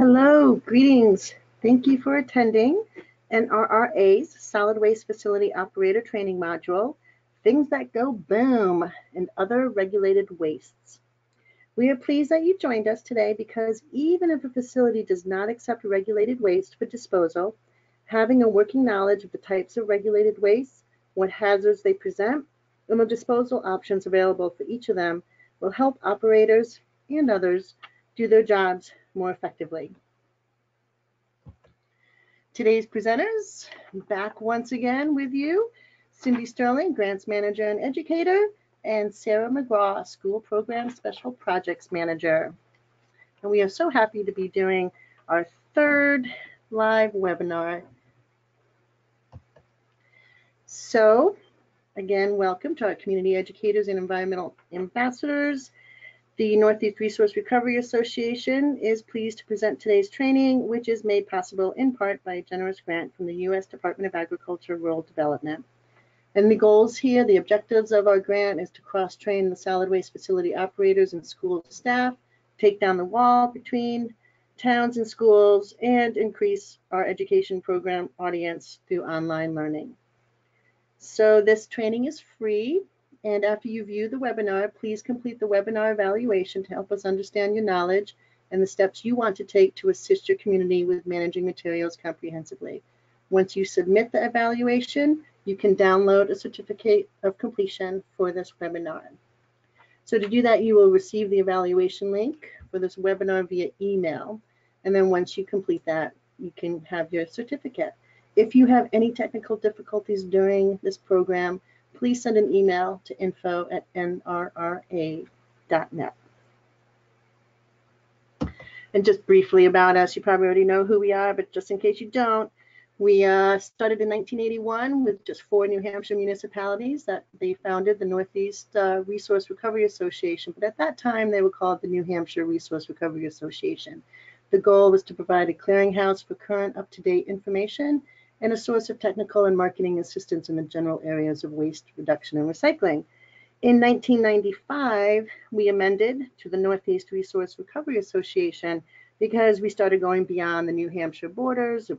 Hello, greetings. Thank you for attending NRRA's Solid Waste Facility Operator Training Module, Things That Go Boom and Other Regulated Wastes. We are pleased that you joined us today because even if a facility does not accept regulated waste for disposal, having a working knowledge of the types of regulated wastes, what hazards they present, and the disposal options available for each of them will help operators and others do their jobs more effectively. Today's presenters, back once again with you, Cindy Sterling, Grants Manager and Educator, and Sarah McGraw, School Program Special Projects Manager. And we are so happy to be doing our third live webinar. So, again, welcome to our community educators and environmental ambassadors. The Northeast Resource Recovery Association is pleased to present today's training, which is made possible in part by a generous grant from the U.S. Department of Agriculture Rural Development. And the goals here, the objectives of our grant is to cross-train the solid waste facility operators and school staff, take down the wall between towns and schools, and increase our education program audience through online learning. So this training is free. And after you view the webinar, please complete the webinar evaluation to help us understand your knowledge and the steps you want to take to assist your community with managing materials comprehensively. Once you submit the evaluation, you can download a certificate of completion for this webinar. So to do that, you will receive the evaluation link for this webinar via email. And then once you complete that, you can have your certificate. If you have any technical difficulties during this program, please send an email to info@nrra.net. And just briefly about us, you probably already know who we are, but just in case you don't, we started in 1981 with just 4 New Hampshire municipalities that they founded the Northeast Resource Recovery Association. But at that time, they were called the New Hampshire Resource Recovery Association. The goal was to provide a clearinghouse for current up-to-date information and a source of technical and marketing assistance in the general areas of waste reduction and recycling. In 1995, we amended to the Northeast Resource Recovery Association because we started going beyond the New Hampshire borders. It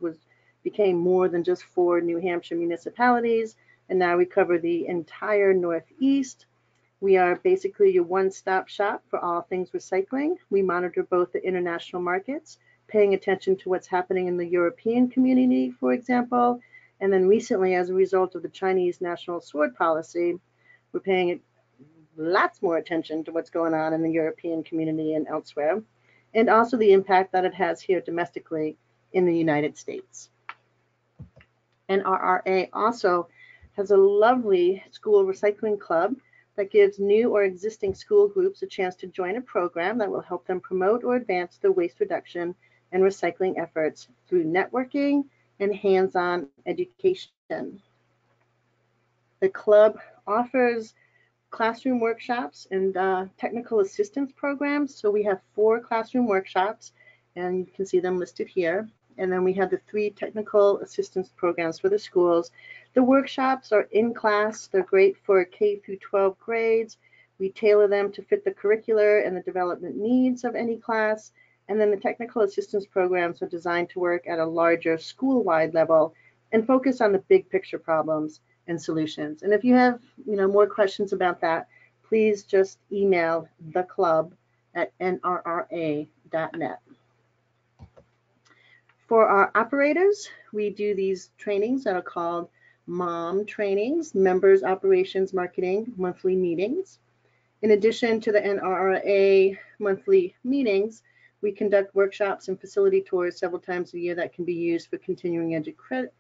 became more than just 4 New Hampshire municipalities, and now we cover the entire Northeast. We are basically your one-stop shop for all things recycling. We monitor both the international markets, paying attention to what's happening in the European community, for example. And then recently, as a result of the Chinese national sword policy, we're paying lots more attention to what's going on in the European community and elsewhere, and also the impact that it has here domestically in the United States. NRRA also has a lovely school recycling club that gives new or existing school groups a chance to join a program that will help them promote or advance their waste reduction and recycling efforts through networking and hands-on education. The club offers classroom workshops and technical assistance programs. So we have 4 classroom workshops, and you can see them listed here. And then we have the 3 technical assistance programs for the schools. The workshops are in class. They're great for K through 12 grades. We tailor them to fit the curricular and the development needs of any class. And then the technical assistance programs are designed to work at a larger school-wide level and focus on the big picture problems and solutions. And if you have more questions about that, please just email the club at nrra.net. For our operators, we do these trainings that are called MOM trainings, Members Operations Marketing Monthly Meetings. In addition to the NRRA monthly meetings, we conduct workshops and facility tours several times a year that can be used for continuing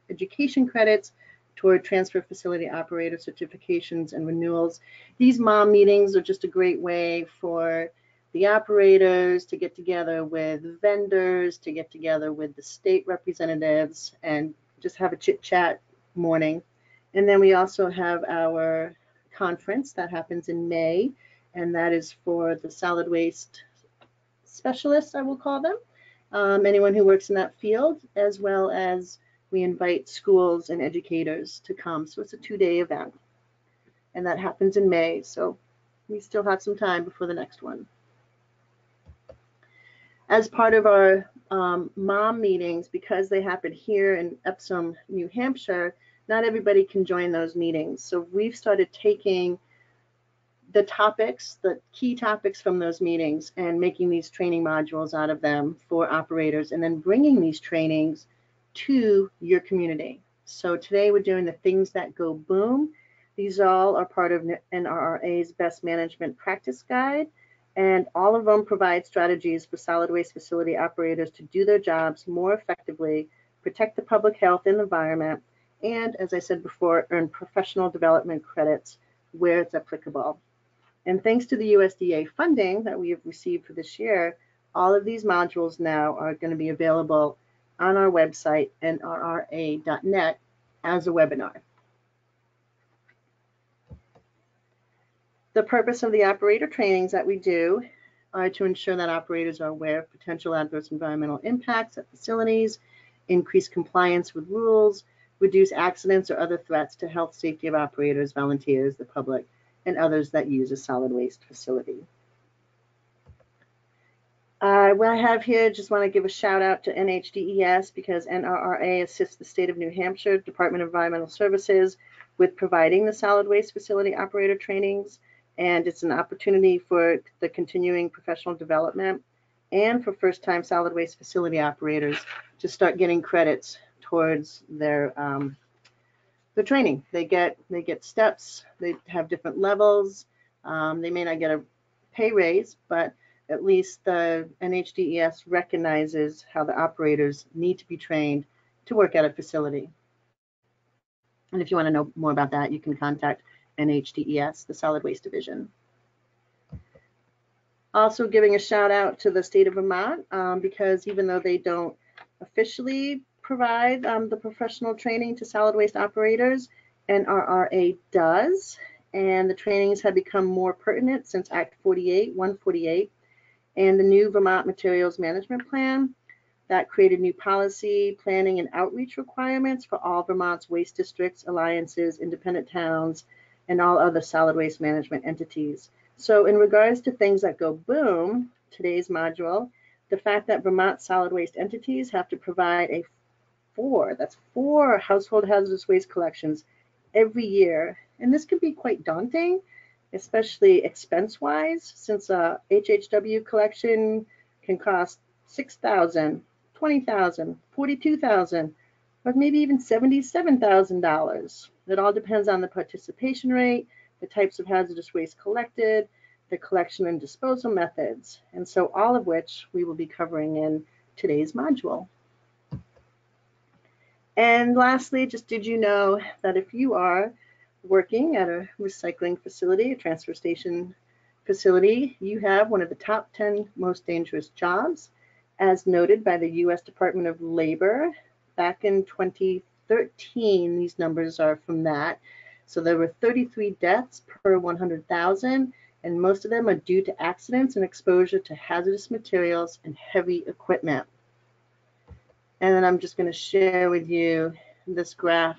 education credits, toward transfer facility operator certifications and renewals. These MOM meetings are just a great way for the operators to get together with vendors, to get together with the state representatives, and just have a chit-chat morning. And then we also have our conference that happens in May, and that is for the solid waste specialists, I will call them, anyone who works in that field, as well as we invite schools and educators to come. So it's a 2-day event, and that happens in May. So we still have some time before the next one. As part of our mom meetings, because they happen here in Epsom, New Hampshire, not everybody can join those meetings. So we've started taking the topics, the key topics from those meetings, and making these training modules out of them for operators, and then bringing these trainings to your community. So today we're doing the things that go boom. These all are part of NRRA's Best Management Practice Guide, and all of them provide strategies for solid waste facility operators to do their jobs more effectively, protect the public health and environment, and, as I said before, earn professional development credits where it's applicable. And thanks to the USDA funding that we have received for this year, all of these modules now are going to be available on our website, nrra.net, as a webinar. The purpose of the operator trainings that we do are to ensure that operators are aware of potential adverse environmental impacts at facilities, increase compliance with rules, reduce accidents or other threats to health, safety of operators, volunteers, the public, and others that use a solid waste facility. What I have here, just want to give a shout out to NHDES, because NRRA assists the state of New Hampshire Department of Environmental Services with providing the solid waste facility operator trainings, and it's an opportunity for the continuing professional development and for first-time solid waste facility operators to start getting credits towards their training. They get steps. They have different levels. They may not get a pay raise, but at least the NHDES recognizes how the operators need to be trained to work at a facility. And if you want to know more about that, you can contact NHDES, the Solid Waste Division. Also giving a shout out to the state of Vermont, because even though they don't officially provide the professional training to solid waste operators, NRRA does, and the trainings have become more pertinent since Act 148, and the new Vermont Materials Management Plan that created new policy, planning, and outreach requirements for all Vermont's waste districts, alliances, independent towns, and all other solid waste management entities. So in regards to things that go boom, today's module, the fact that Vermont solid waste entities have to provide a four household hazardous waste collections every year. And this can be quite daunting, especially expense-wise, since a HHW collection can cost $6,000, $20,000, $42,000, or maybe even $77,000. It all depends on the participation rate, the types of hazardous waste collected, the collection and disposal methods, and so all of which we will be covering in today's module. And lastly, just did you know that if you are working at a recycling facility, a transfer station facility, you have one of the top 10 most dangerous jobs, as noted by the U.S. Department of Labor back in 2013. These numbers are from that. So there were 33 deaths per 100,000, and most of them are due to accidents and exposure to hazardous materials and heavy equipment. And then I'm just going to share with you this graph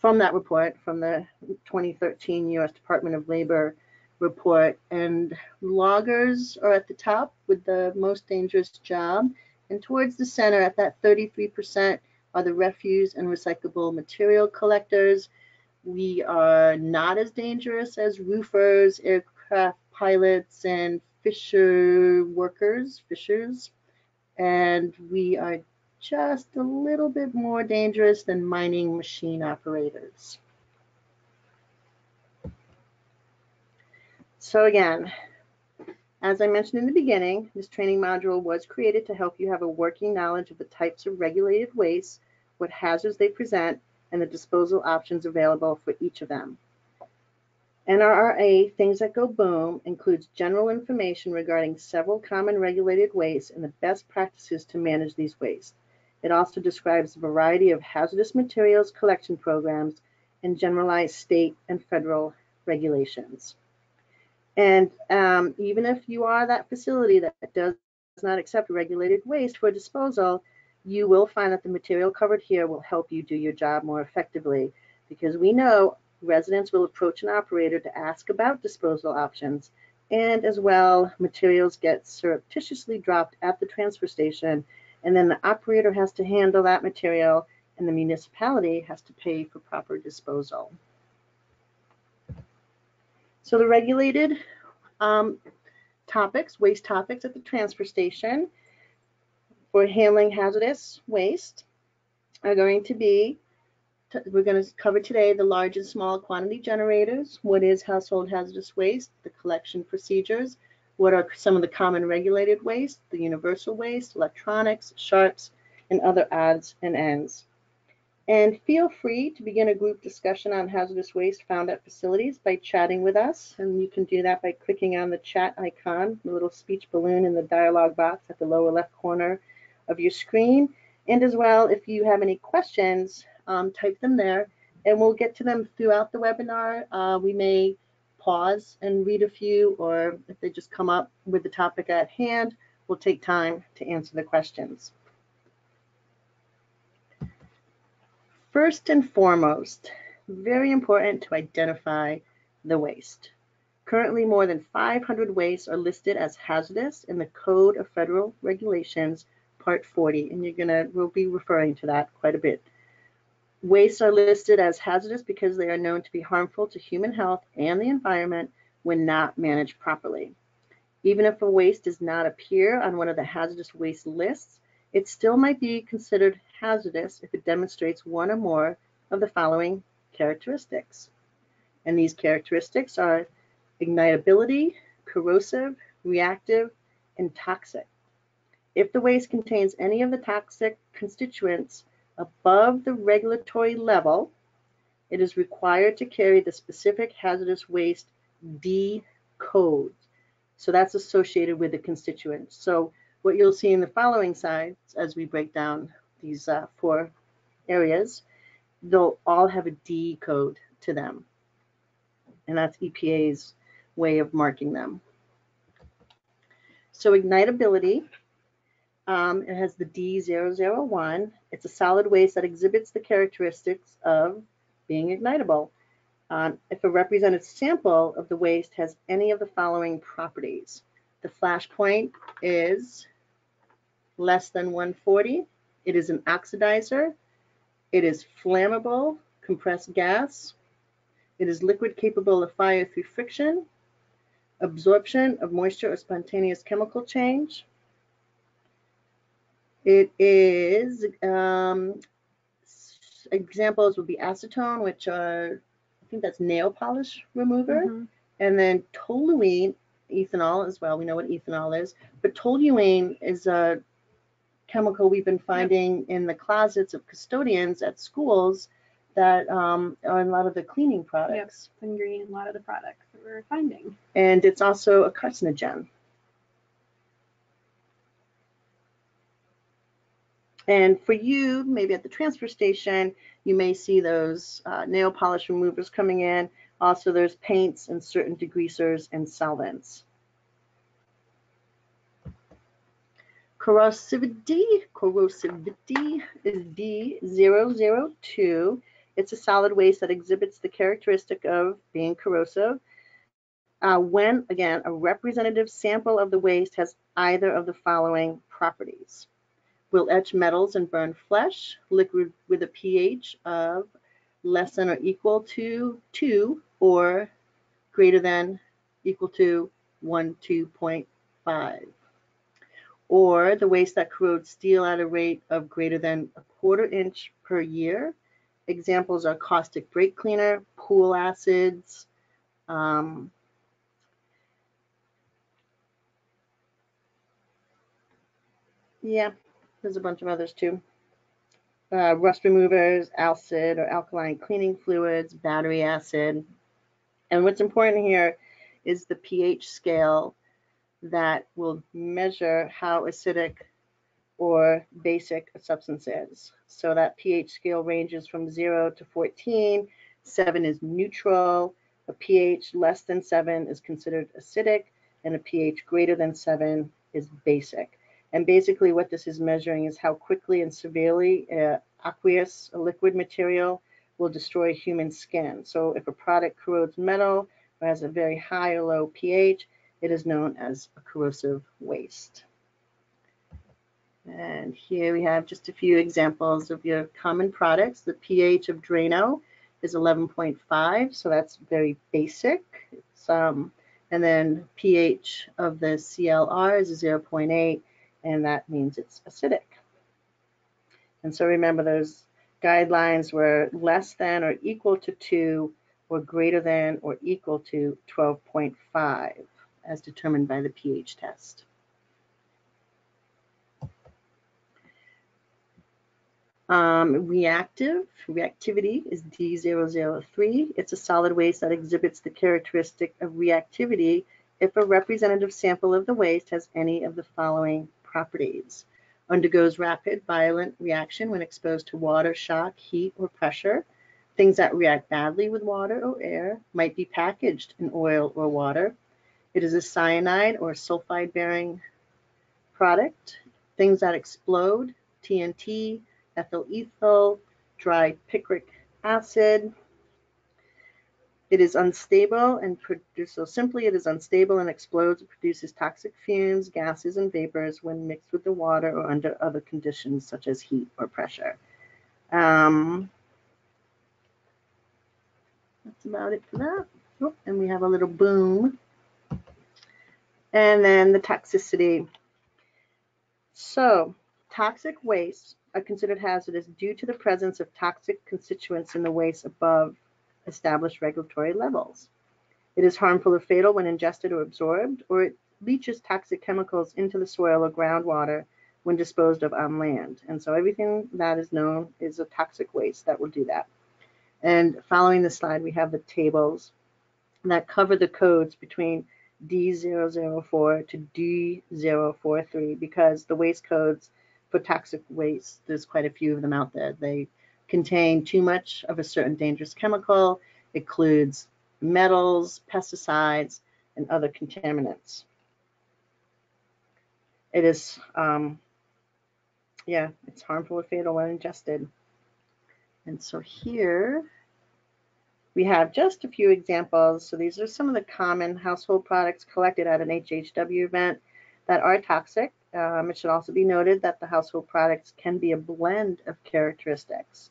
from that report, from the 2013 U.S. Department of Labor report. And loggers are at the top with the most dangerous job. And towards the center at that 33% are the refuse and recyclable material collectors. We are not as dangerous as roofers, aircraft pilots, and fishers. And we are just a little bit more dangerous than mining machine operators. So again, as I mentioned in the beginning, this training module was created to help you have a working knowledge of the types of regulated wastes, what hazards they present, and the disposal options available for each of them. NRRA Things That Go Boom includes general information regarding several common regulated wastes and the best practices to manage these wastes. It also describes a variety of hazardous materials collection programs and generalized state and federal regulations. And even if you are that facility that does not accept regulated waste for disposal, you will find that the material covered here will help you do your job more effectively, because we know residents will approach an operator to ask about disposal options, and as well, materials get surreptitiously dropped at the transfer station and then the operator has to handle that material, and the municipality has to pay for proper disposal. So the regulated topics, waste topics at the transfer station for handling hazardous waste are going to be, we're going to cover today the large and small quantity generators, what is household hazardous waste, the collection procedures, what are some of the common regulated waste, the universal waste, electronics, sharps, and other odds and ends. And feel free to begin a group discussion on hazardous waste found at facilities by chatting with us. And you can do that by clicking on the chat icon, the little speech balloon in the dialog box at the lower left corner of your screen. And as well, if you have any questions, type them there, and we'll get to them throughout the webinar. We may pause and read a few, or if they just come up with the topic at hand, we'll take time to answer the questions. First and foremost, very important to identify the waste. Currently, more than 500 wastes are listed as hazardous in the Code of Federal Regulations, Part 40, and we'll be referring to that quite a bit. Wastes are listed as hazardous because they are known to be harmful to human health and the environment when not managed properly. Even if a waste does not appear on one of the hazardous waste lists, it still might be considered hazardous if it demonstrates one or more of the following characteristics. And these characteristics are ignitability, corrosive, reactive, and toxic. If the waste contains any of the toxic constituents above the regulatory level, it is required to carry the specific hazardous waste D code. So that's associated with the constituent. So what you'll see in the following slides as we break down these four areas, they'll all have a D code to them. And that's EPA's way of marking them. So ignitability, it has the D001. It's a solid waste that exhibits the characteristics of being ignitable. If a represented sample of the waste has any of the following properties, the flash point is less than 140. It is an oxidizer. It is flammable, compressed gas. It is liquid capable of fire through friction, absorption of moisture or spontaneous chemical change. It is, examples would be acetone, which are, I think that's nail polish remover, and then toluene, ethanol as well. We know what ethanol is, but toluene is a chemical we've been finding in the closets of custodians at schools that are in a lot of the cleaning products. Yep, and green in a lot of the products that we're finding. And it's also a carcinogen. And for you, maybe at the transfer station, you may see those nail polish removers coming in. Also, there's paints and certain degreasers and solvents. Corrosivity is D002. It's a solid waste that exhibits the characteristic of being corrosive. When, again, a representative sample of the waste has either of the following properties. Will etch metals and burn flesh, liquid with a pH of less than or equal to 2 or greater than equal to 12.5. Or the waste that corrodes steel at a rate of greater than a quarter-inch per year. Examples are caustic brake cleaner, pool acids, there's a bunch of others too. Rust removers, alcid or alkaline cleaning fluids, battery acid. And what's important here is the pH scale that will measure how acidic or basic a substance is. So that pH scale ranges from 0 to 14. 7 is neutral. A pH less than 7 is considered acidic, and a pH greater than 7 is basic. And basically what this is measuring is how quickly and severely aqueous liquid material will destroy human skin. So if a product corrodes metal or has a very high or low pH, it is known as a corrosive waste. And here we have just a few examples of your common products. The pH of Drano is 11.5, so that's very basic. It's, and then pH of the CLR is 0.8, and that means it's acidic. And so remember, those guidelines were less than or equal to 2 or greater than or equal to 12.5 as determined by the pH test. Reactivity is D003. It's a solid waste that exhibits the characteristic of reactivity if a representative sample of the waste has any of the following properties. Undergoes rapid, violent reaction when exposed to water, shock, heat, or pressure. Things that react badly with water or air might be packaged in oil or water. It is a cyanide or sulfide-bearing product. Things that explode, TNT, ethyl ethyl, dry picric acid. It is unstable and explodes and produces toxic fumes, gases, and vapors when mixed with the water or under other conditions such as heat or pressure. That's about it for that. Oh, and we have a little boom. And then the toxicity. So toxic wastes are considered hazardous due to the presence of toxic constituents in the waste above established regulatory levels. It is harmful or fatal when ingested or absorbed, or it leaches toxic chemicals into the soil or groundwater when disposed of on land. And so everything that is known is a toxic waste that will do that. And following the slide, we have the tables that cover the codes between D004 to D043, because the waste codes for toxic waste, there's quite a few of them out there. They contain too much of a certain dangerous chemical, includes metals, pesticides, and other contaminants. It is, it's harmful or fatal when ingested. And so here we have just a few examples. So these are some of the common household products collected at an HHW event that are toxic. It should also be noted that the household products can be a blend of characteristics.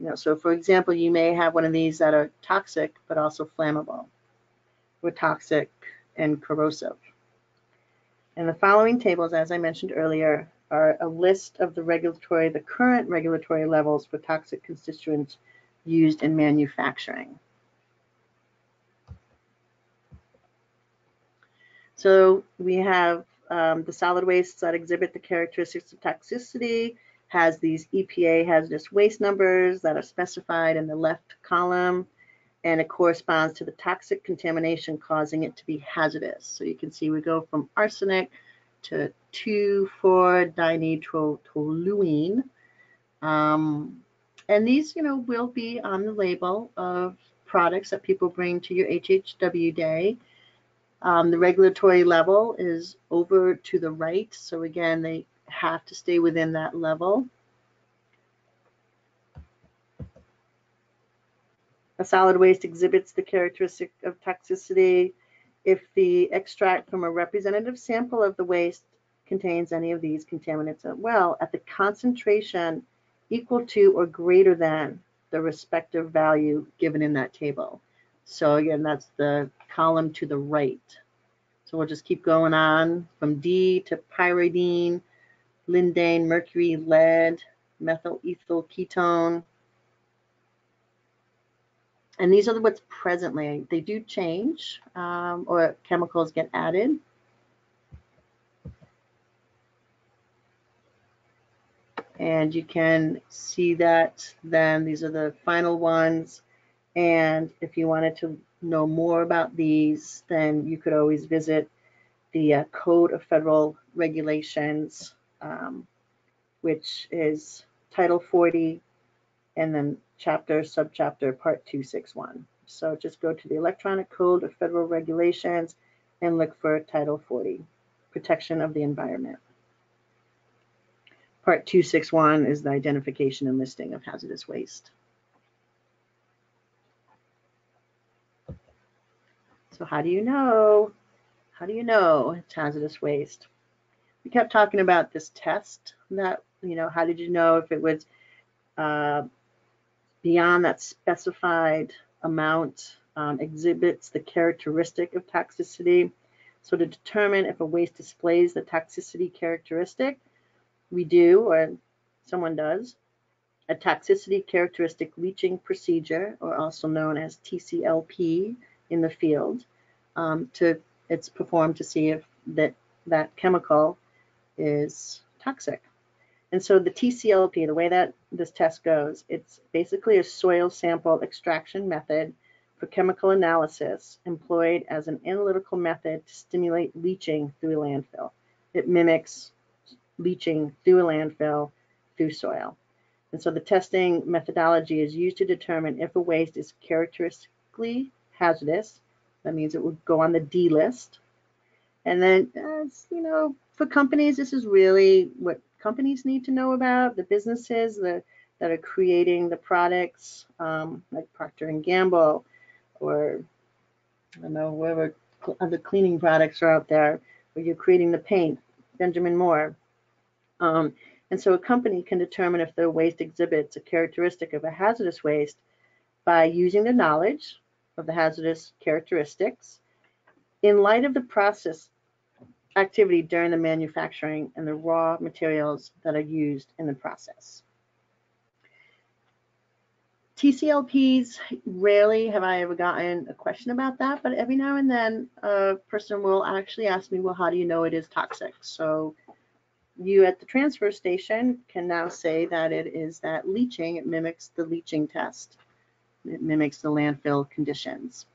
You know, so for example, you may have one of these that are toxic but also flammable, or toxic and corrosive. And the following tables, as I mentioned earlier, are a list of the current regulatory levels for toxic constituents used in manufacturing. So we have the solid wastes that exhibit the characteristics of toxicity has these EPA hazardous waste numbers that are specified in the left column, and it corresponds to the toxic contamination causing it to be hazardous. So you can see we go from arsenic to 2,4-dinitrotoluene, and these, will be on the label of products that people bring to your HHW day. The regulatory level is over to the right, so again, they have to stay within that level. A solid waste exhibits the characteristic of toxicity if the extract from a representative sample of the waste contains any of these contaminants as well, at the concentration equal to or greater than the respective value given in that table. So again, that's the column to the right. So we'll just keep going on from D to pyridine, lindane, mercury, lead, methyl ethyl ketone. And these are what's presently. They do change, or chemicals get added. And you can see that then these are the final ones. And if you wanted to know more about these, then you could always visit the Code of Federal Regulations, which is Title 40, and then Chapter, Subchapter, Part 261. So just go to the Electronic Code of Federal Regulations and look for Title 40, Protection of the Environment. Part 261 is the identification and listing of hazardous waste. So how do you know it's hazardous waste? we kept talking about this test that, you know, how did you know if it was beyond that specified amount, exhibits the characteristic of toxicity. So to determine if a waste displays the toxicity characteristic, we do, or someone does, a toxicity characteristic leaching procedure, or also known as TCLP in the field, it's performed to see if that chemical is toxic. And so the TCLP, the way that this test goes, it's basically a soil sample extraction method for chemical analysis employed as an analytical method to stimulate leaching through a landfill. It mimics leaching through a landfill through soil. And so the testing methodology is used to determine if a waste is characteristically hazardous. That means it would go on the D list. And then, you know, for companies, this is really what companies need to know about, the businesses that are creating the products, like Procter and Gamble, or I don't know, whatever other cleaning products are out there, where you're creating the paint, Benjamin Moore. And so a company can determine if their waste exhibits a characteristic of a hazardous waste by using the knowledge of the hazardous characteristics in light of the process activity during the manufacturing and the raw materials that are used in the process. TCLPs, rarely have I ever gotten a question about that, but every now and then a person will actually ask me, well, how do you know it is toxic? So you at the transfer station can now say that it is that leaching, it mimics the leaching test. It mimics the landfill conditions.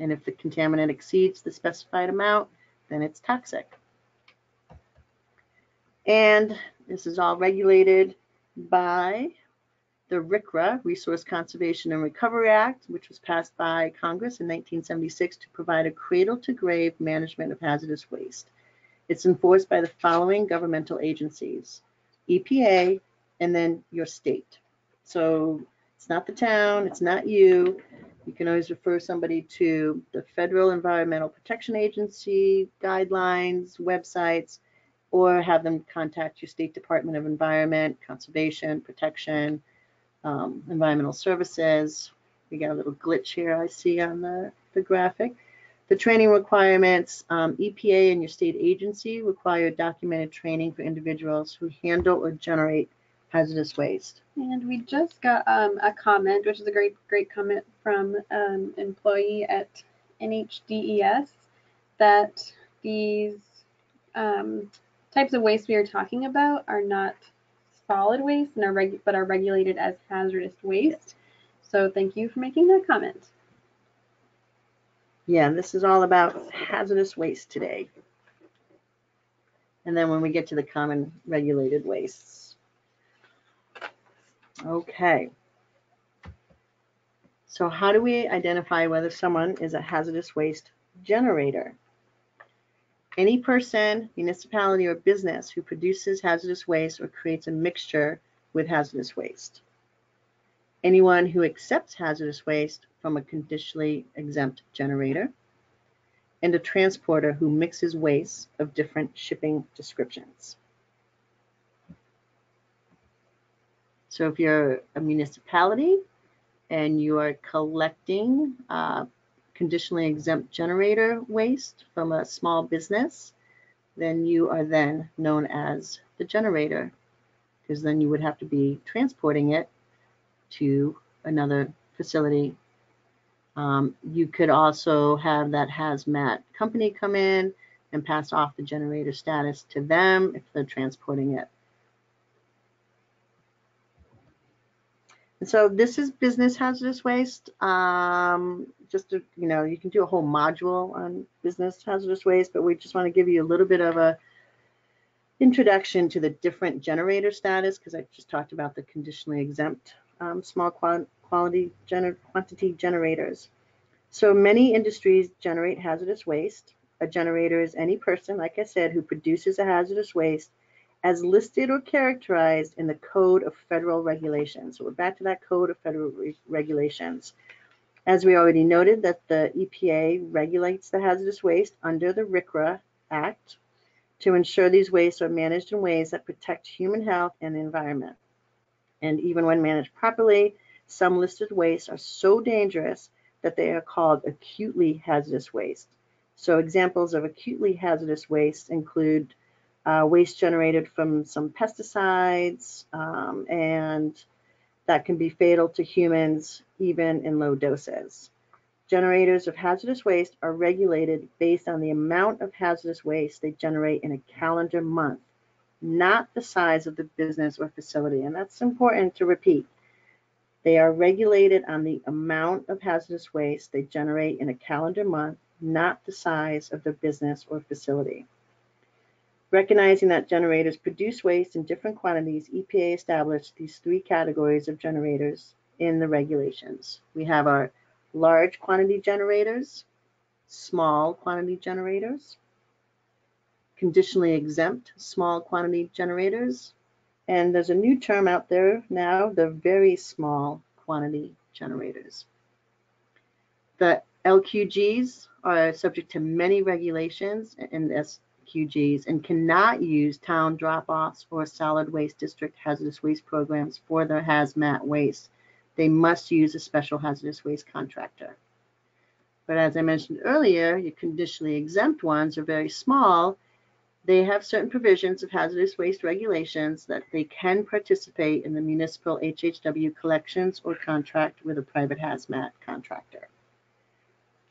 And if the contaminant exceeds the specified amount, then it's toxic. And this is all regulated by the RCRA, Resource Conservation and Recovery Act, which was passed by Congress in 1976 to provide a cradle-to-grave management of hazardous waste. It's enforced by the following governmental agencies: EPA, and then your state. So it's not the town, it's not you. You can always refer somebody to the Federal Environmental Protection Agency guidelines, websites, or have them contact your state Department of Environment, Conservation, Protection, Environmental Services. We got a little glitch here I see on the graphic. The training requirements, EPA and your state agency require documented training for individuals who handle or generate hazardous waste. And we just got a comment, which is a great comment from an employee at NHDES, that these types of waste we are talking about are not solid waste and but are regulated as hazardous waste. So thank you for making that comment. Yeah, this is all about hazardous waste today. And then when we get to the common regulated wastes. Okay, so how do we identify whether someone is a hazardous waste generator? Any person, municipality, or business who produces hazardous waste or creates a mixture with hazardous waste. Anyone who accepts hazardous waste from a conditionally exempt generator. And a transporter who mixes waste of different shipping descriptions. So if you're a municipality and you are collecting conditionally exempt generator waste from a small business, then you are then known as the generator, because then you would have to be transporting it to another facility. You could also have that hazmat company come in and pass off the generator status to them if they're transporting it. And so this is business hazardous waste. Just to, you know, you can do a whole module on business hazardous waste, but we just want to give you a little bit of a introduction to the different generator status, because I just talked about the conditionally exempt small quantity generators. So many industries generate hazardous waste. A generator is any person, like I said, who produces a hazardous waste as listed or characterized in the Code of Federal Regulations. So we're back to that Code of Federal Regulations. As we already noted, that the EPA regulates the hazardous waste under the RCRA Act to ensure these wastes are managed in ways that protect human health and the environment. And even when managed properly, some listed wastes are so dangerous that they are called acutely hazardous waste. So examples of acutely hazardous waste include waste generated from some pesticides, and that can be fatal to humans even in low doses. Generators of hazardous waste are regulated based on the amount of hazardous waste they generate in a calendar month, not the size of the business or facility. And that's important to repeat. They are regulated on the amount of hazardous waste they generate in a calendar month, not the size of the business or facility. Recognizing that generators produce waste in different quantities, EPA established these three categories of generators in the regulations. We have our large quantity generators, small quantity generators, conditionally exempt small quantity generators, and there's a new term out there now, the very small quantity generators. The LQGs are subject to many regulations and SQGs and cannot use town drop-offs or solid waste district hazardous waste programs for their hazmat waste. They must use a special hazardous waste contractor. But as I mentioned earlier, your conditionally exempt ones are very small. They have certain provisions of hazardous waste regulations that they can participate in the municipal HHW collections or contract with a private hazmat contractor.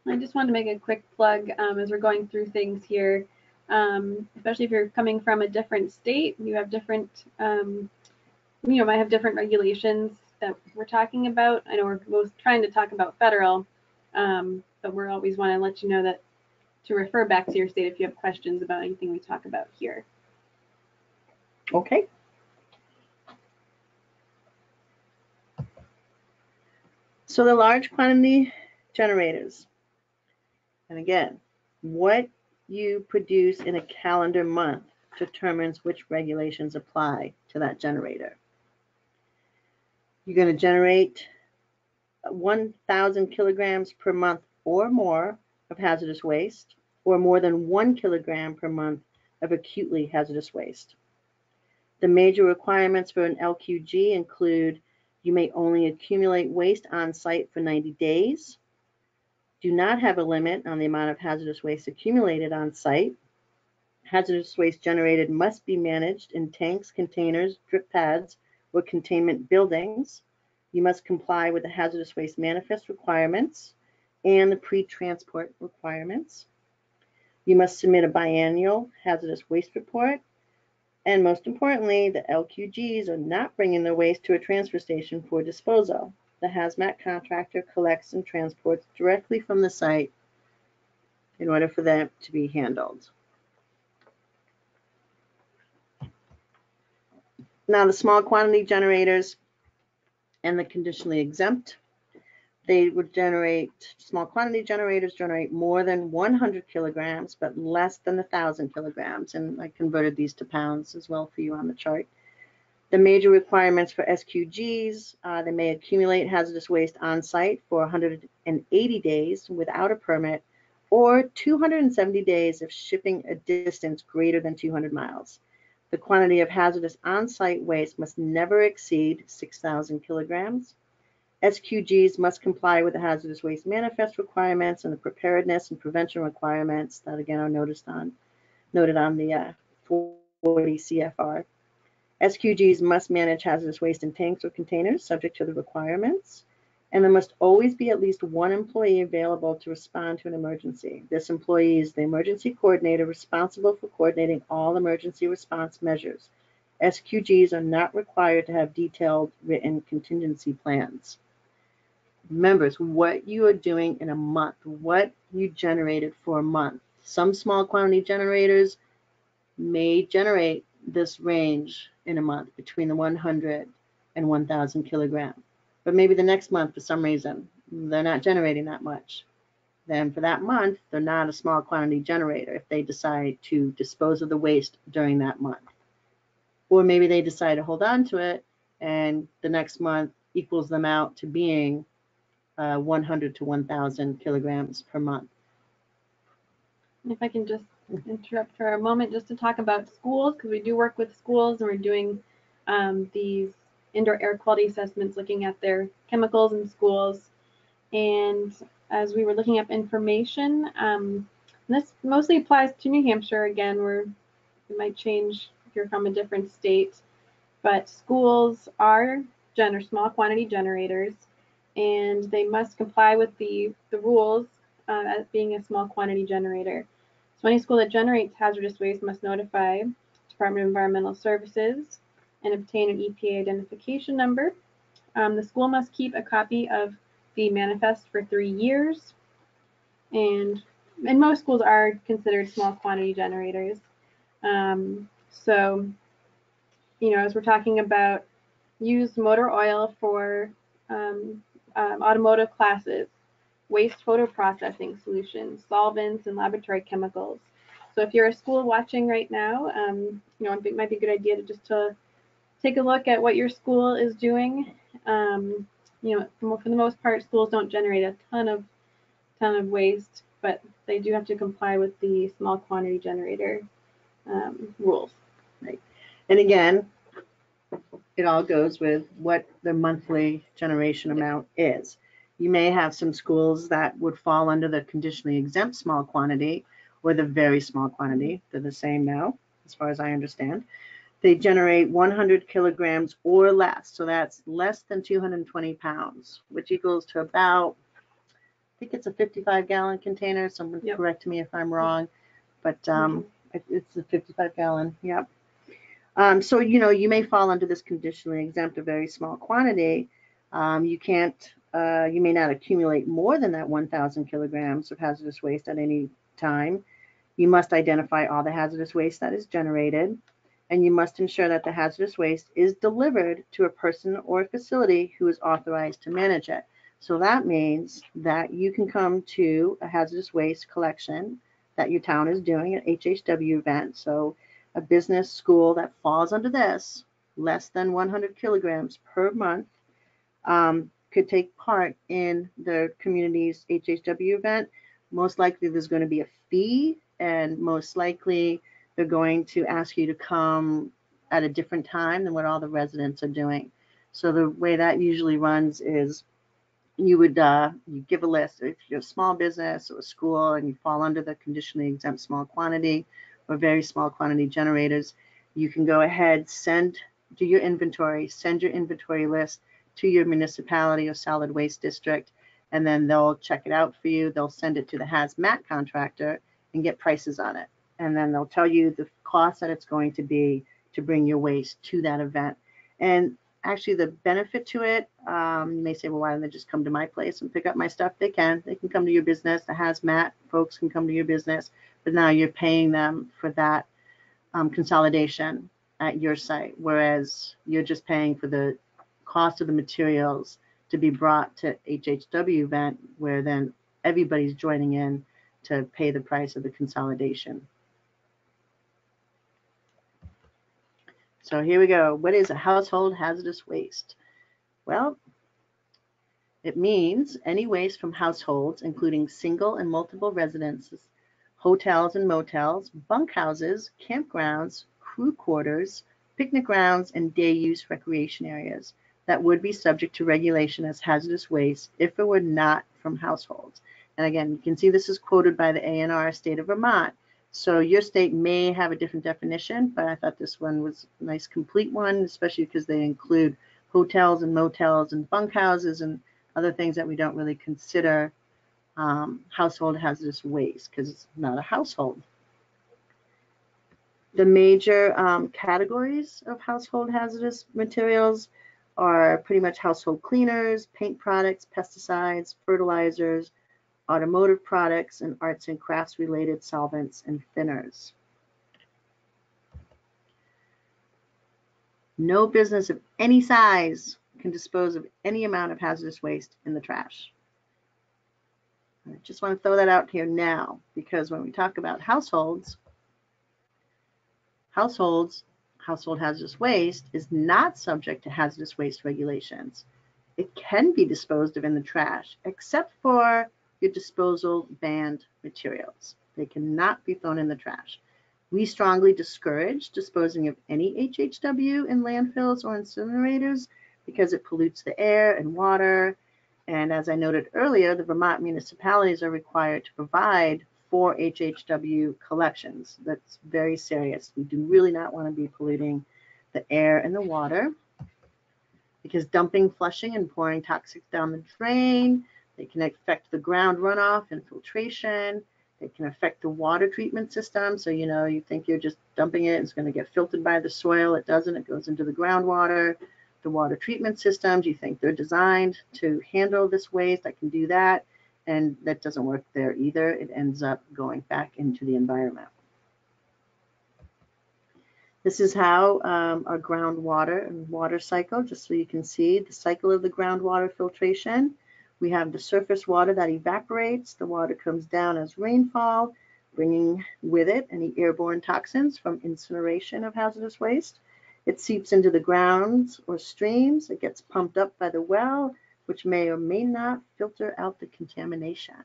I just wanted to make a quick plug as we're going through things here, especially if you're coming from a different state, you have different, might have different regulations that we're talking about. I know we're both trying to talk about federal, but we always want to let you know that to refer back to your state if you have questions about anything we talk about here. Okay. So the large quantity generators. And again, what you produce in a calendar month determines which regulations apply to that generator. You're going to generate 1,000 kilograms per month or more of hazardous waste, or more than 1 kilogram per month of acutely hazardous waste. The major requirements for an LQG include you may only accumulate waste on site for 90 days, do not have a limit on the amount of hazardous waste accumulated on site, hazardous waste generated must be managed in tanks, containers, drip pads, or containment buildings, you must comply with the hazardous waste manifest requirements, and the pre-transport requirements. You must submit a biannual hazardous waste report. And most importantly, the LQGs are not bringing their waste to a transfer station for disposal. The hazmat contractor collects and transports directly from the site in order for them to be handled. Now the small quantity generators and the conditionally exempt, they would generate, small quantity generators generate more than 100 kilograms, but less than 1,000 kilograms. And I converted these to pounds as well for you on the chart. The major requirements for SQGs, they may accumulate hazardous waste on site for 180 days without a permit, or 270 days if shipping a distance greater than 200 miles. The quantity of hazardous on-site waste must never exceed 6,000 kilograms. SQGs must comply with the hazardous waste manifest requirements and the preparedness and prevention requirements that again are noted on the 40 CFR. SQGs must manage hazardous waste in tanks or containers subject to the requirements, and there must always be at least one employee available to respond to an emergency. This employee is the emergency coordinator responsible for coordinating all emergency response measures. SQGs are not required to have detailed written contingency plans. Remember, it's what you are doing in a month, what you generated for a month. Some small quantity generators may generate this range in a month between the 100 and 1,000 kilogram. But maybe the next month, for some reason, they're not generating that much. Then for that month, they're not a small quantity generator if they decide to dispose of the waste during that month. Or maybe they decide to hold on to it, and the next month equals them out to being 100 to 1,000 kilograms per month. If I can just interrupt for a moment just to talk about schools, because we do work with schools and we're doing these indoor air quality assessments looking at their chemicals in schools. And as we were looking up information, this mostly applies to New Hampshire. Again, it might change if you're from a different state, but schools are small quantity generators, and they must comply with the rules as being a small quantity generator. So any school that generates hazardous waste must notify Department of Environmental Services and obtain an EPA identification number. The school must keep a copy of the manifest for 3 years, and most schools are considered small quantity generators. So, you know, as we're talking about used motor oil for automotive classes, waste photoprocessing solutions, solvents, and laboratory chemicals. So if you're a school watching right now, you know, it might be a good idea to just to take a look at what your school is doing. You know, for the most part, schools don't generate a ton of waste, but they do have to comply with the small quantity generator rules. Right. And again, it all goes with what the monthly generation amount is. You may have some schools that would fall under the conditionally exempt small quantity or the very small quantity. They're the same now, as far as I understand. They generate 100 kilograms or less. So that's less than 220 pounds, which equals to about, I think it's a 55-gallon container. Someone correct me if I'm wrong, but it's a 55-gallon, yep. So, you know, you may fall under this conditionally exempt, a very small quantity. You can't, you may not accumulate more than that 1,000 kilograms of hazardous waste at any time. You must identify all the hazardous waste that is generated, and you must ensure that the hazardous waste is delivered to a person or facility who is authorized to manage it. So that means that you can come to a hazardous waste collection that your town is doing, an HHW event. So a business school that falls under this, less than 100 kilograms per month, could take part in their community's HHW event. Most likely there's going to be a fee, and most likely they're going to ask you to come at a different time than what all the residents are doing. So the way that usually runs is you would you give a list. If you're a small business or a school and you fall under the conditionally exempt small quantity or very small quantity generators, you can go ahead, do your inventory, send your inventory list to your municipality or solid waste district, and then they'll check it out for you. They'll send it to the hazmat contractor and get prices on it. And then they'll tell you the cost that it's going to be to bring your waste to that event. And actually the benefit to it, you may say, well, why don't they just come to my place and pick up my stuff? They can. They can come to your business. The hazmat folks can come to your business. But now you're paying them for that consolidation at your site, whereas you're just paying for the cost of the materials to be brought to HHW event, where then everybody's joining in to pay the price of the consolidation. So here we go. What is a household hazardous waste? Well, it means any waste from households, including single and multiple residences, hotels and motels, bunkhouses, campgrounds, crew quarters, picnic grounds, and day-use recreation areas that would be subject to regulation as hazardous waste if it were not from households. And again, you can see this is quoted by the ANR state of Vermont. So your state may have a different definition, but I thought this one was a nice complete one, especially because they include hotels and motels and bunkhouses and other things that we don't really consider household hazardous waste, because it's not a household. The major categories of household hazardous materials are pretty much household cleaners, paint products, pesticides, fertilizers, automotive products, and arts and crafts related solvents and thinners. No business of any size can dispose of any amount of hazardous waste in the trash. I just want to throw that out here now, because when we talk about households, household hazardous waste is not subject to hazardous waste regulations. It can be disposed of in the trash, except for your disposal banned materials. They cannot be thrown in the trash. We strongly discourage disposing of any HHW in landfills or incinerators because it pollutes the air and water. And as I noted earlier, the Vermont municipalities are required to provide for HHW collections. That's very serious. We do really not want to be polluting the air and the water, because dumping, flushing, and pouring toxics down the drain, they can affect the ground runoff and filtration. It can affect the water treatment system. So, you know, you think you're just dumping it, it's going to get filtered by the soil. It doesn't. It goes into the groundwater. The water treatment systems, you think they're designed to handle this waste. I can do that. And that doesn't work there either. It ends up going back into the environment. This is how our groundwater and water cycle, just so you can see the cycle of the groundwater filtration. We have the surface water that evaporates. The water comes down as rainfall, bringing with it any airborne toxins from incineration of hazardous waste. It seeps into the grounds or streams. It gets pumped up by the well, which may or may not filter out the contamination.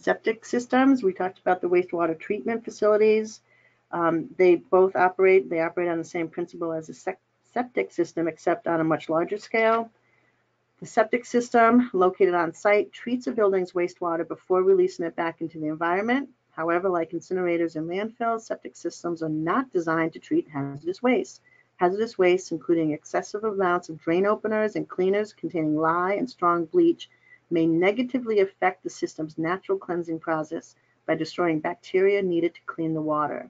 Septic systems, we talked about the wastewater treatment facilities. They both operate, they operate on the same principle as a septic system, except on a much larger scale. The septic system located on site treats a building's wastewater before releasing it back into the environment. However, like incinerators and landfills, septic systems are not designed to treat hazardous waste. Hazardous waste, including excessive amounts of drain openers and cleaners containing lye and strong bleach, may negatively affect the system's natural cleansing process by destroying bacteria needed to clean the water.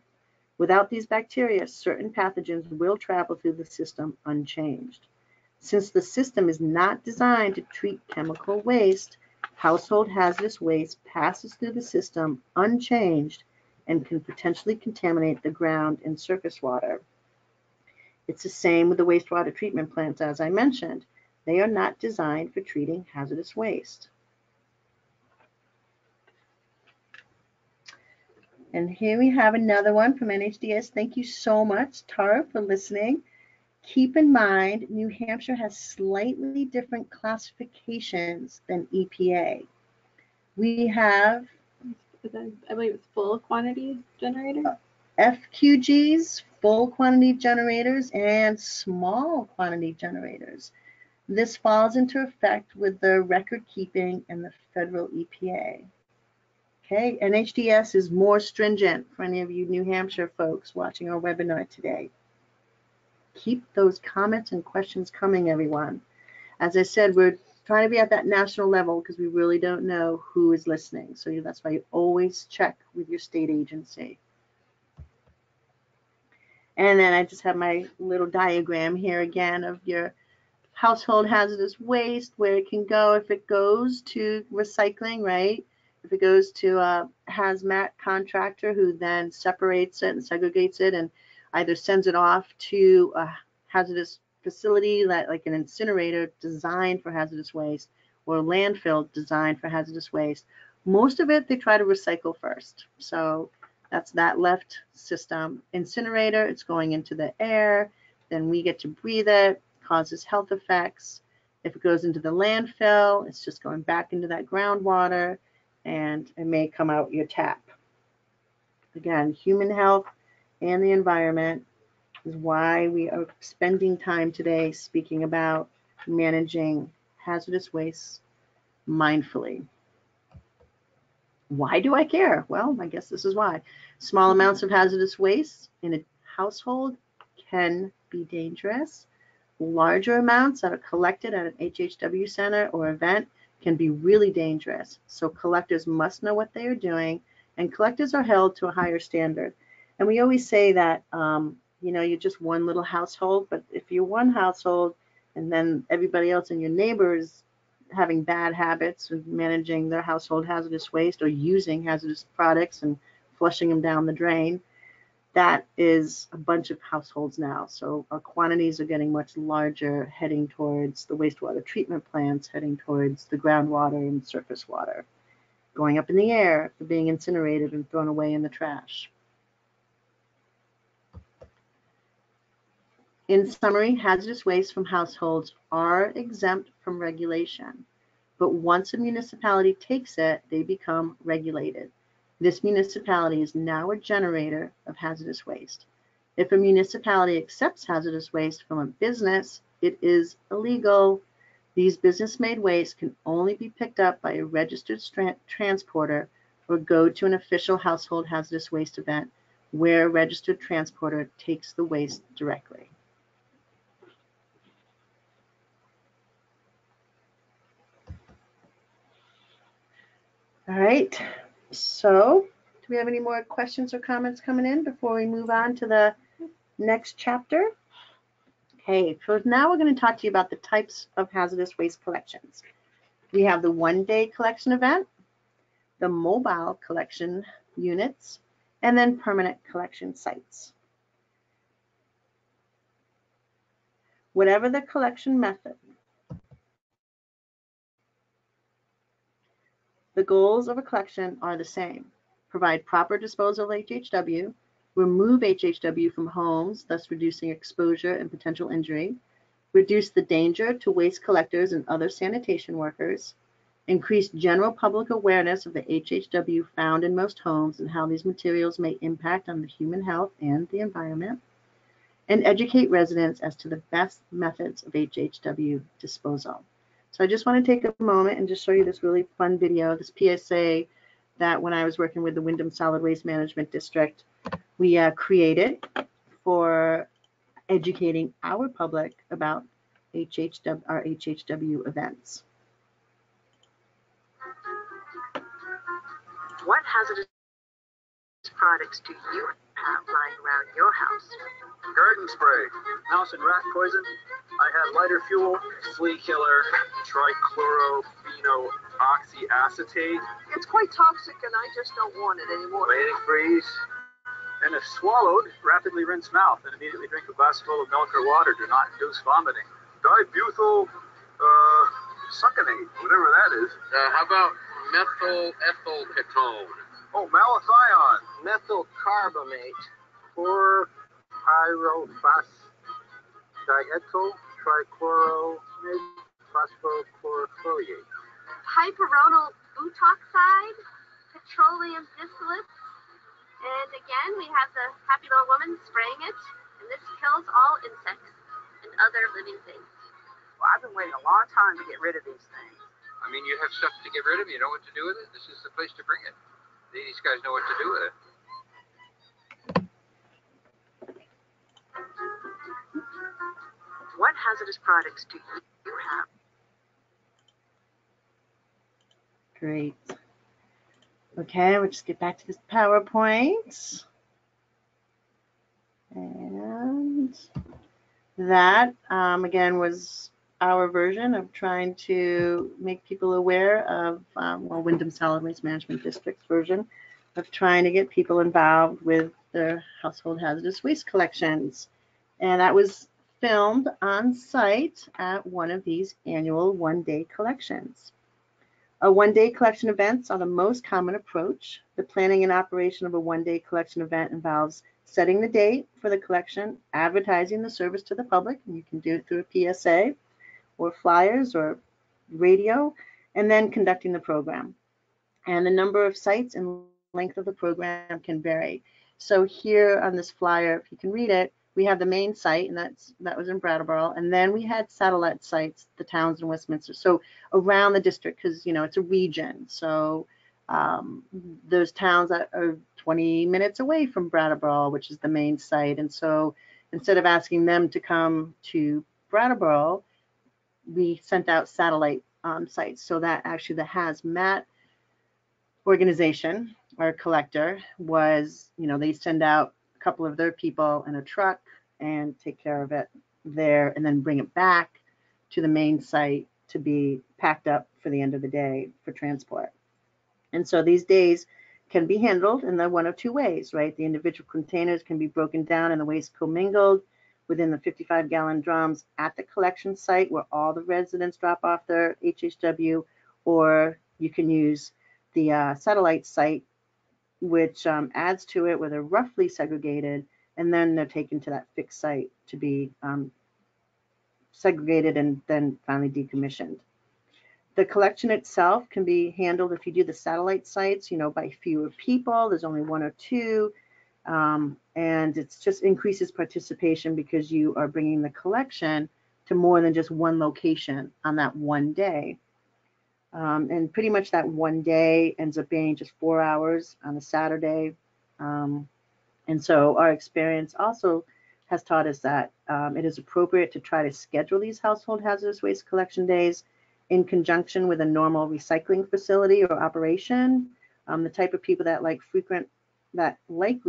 Without these bacteria, certain pathogens will travel through the system unchanged. Since the system is not designed to treat chemical waste, household hazardous waste passes through the system unchanged and can potentially contaminate the ground and surface water. It's the same with the wastewater treatment plants, as I mentioned. They are not designed for treating hazardous waste. And here we have another one from NHDS. Thank you so much, Tara, for listening. Keep in mind, New Hampshire has slightly different classifications than EPA. We have, I believe it's full quantity generators. FQGs, full quantity generators, and small quantity generators. This falls into effect with the record keeping and the federal EPA. Okay, NHDS is more stringent for any of you New Hampshire folks watching our webinar today. Keep those comments and questions coming, everyone. As I said, we're trying to be at that national level because we really don't know who is listening. So that's why you always check with your state agency. And then I just have my little diagram here again of your household hazardous waste, where it can go if it goes to recycling, right? If it goes to a hazmat contractor who then separates it and segregates it and either sends it off to a hazardous facility like an incinerator designed for hazardous waste or a landfill designed for hazardous waste, most of it they try to recycle first. So that's that left system. Incinerator, it's going into the air, then we get to breathe it, causes health effects. If it goes into the landfill, it's just going back into that groundwater, and it may come out your tap. Again, human health and the environment is why we are spending time today speaking about managing hazardous waste mindfully. Why do I care? Well, I guess this is why. Small amounts of hazardous waste in a household can be dangerous. Larger amounts that are collected at an HHW center or event can be really dangerous. So collectors must know what they are doing, and collectors are held to a higher standard. And we always say that, you know, you're just one little household, but if you're one household and then everybody else in your neighbor is having bad habits of managing their household hazardous waste or using hazardous products and flushing them down the drain, that is a bunch of households now. So our quantities are getting much larger, heading towards the wastewater treatment plants, heading towards the groundwater and surface water, going up in the air, being incinerated and thrown away in the trash. In summary, hazardous waste from households are exempt from regulation. but once a municipality takes it, they become regulated. This municipality is now a generator of hazardous waste. If a municipality accepts hazardous waste from a business, it is illegal. These business-made wastes can only be picked up by a registered transporter or go to an official household hazardous waste event where a registered transporter takes the waste directly. All right, so do we have any more questions or comments coming in before we move on to the next chapter? Okay, so now we're going to talk to you about the types of hazardous waste collections. We have the one-day collection event, the mobile collection units, and then permanent collection sites. Whatever the collection method, the goals of a collection are the same. Provide proper disposal of HHW, remove HHW from homes, thus reducing exposure and potential injury, reduce the danger to waste collectors and other sanitation workers, increase general public awareness of the HHW found in most homes and how these materials may impact on the human health and the environment, and educate residents as to the best methods of HHW disposal. So I just want to take a moment and just show you this really fun video, this PSA that when I was working with the Windham Solid Waste Management District, we created for educating our public about our HHW events. What hazardous products do you have lying around your house? Garden spray, mouse and rat poison. I had lighter fuel, flea killer, trichlorophenol oxyacetate. It's quite toxic and I just don't want it anymore. Lady freeze. And if swallowed, rapidly rinse mouth and immediately drink a glass full of milk or water. Do not induce vomiting. Dibutyl succinate, whatever that is. How about methyl ethyl ketone? Oh, malathion. Methyl carbamate. Or pyrophos-diethyl trichloromid phosphochlorophiliate. Hyperonal butoxide, petroleum distillate. And again, we have the happy little woman spraying it, and this kills all insects and other living things. Well, I've been waiting a long time to get rid of these things. I mean, you have stuff to get rid of, you know what to do with it. This is the place to bring it. These guys know what to do with it. What hazardous products do you have? Great. Okay, we'll just get back to this PowerPoint. And that, again, was our version of trying to make people aware of, well, Windham Solid Waste Management District's version of trying to get people involved with their household hazardous waste collections. And that was filmed on site at one of these annual one-day collections. A one-day collection events are the most common approach. The planning and operation of a one-day collection event involves setting the date for the collection, advertising the service to the public, and you can do it through a PSA or flyers or radio, and then conducting the program. And the number of sites and length of the program can vary. So here on this flyer, if you can read it, we have the main site, and that was in Brattleboro, and then we had satellite sites, the towns in Westminster, so around the district, because you know it's a region. So those towns that are 20 minutes away from Brattleboro, which is the main site, and so instead of asking them to come to Brattleboro, we sent out satellite sites, so that actually the hazmat organization or collector was, you know, they send out a couple of their people in a truck and take care of it there and then bring it back to the main site to be packed up for the end of the day for transport. And so these days can be handled in the one of two ways, right? The individual containers can be broken down and the waste commingled within the 55-gallon drums at the collection site where all the residents drop off their HHW, or you can use the satellite site, which adds to it where they're roughly segregated, and then they're taken to that fixed site to be segregated and then finally decommissioned. The collection itself can be handled, if you do the satellite sites, by fewer people. There's only one or two. And it just increases participation because you are bringing the collection to more than just one location on that one day. And pretty much that one day ends up being just 4 hours on a Saturday. And so our experience also has taught us that it is appropriate to try to schedule these household hazardous waste collection days in conjunction with a normal recycling facility or operation. The type of people that likely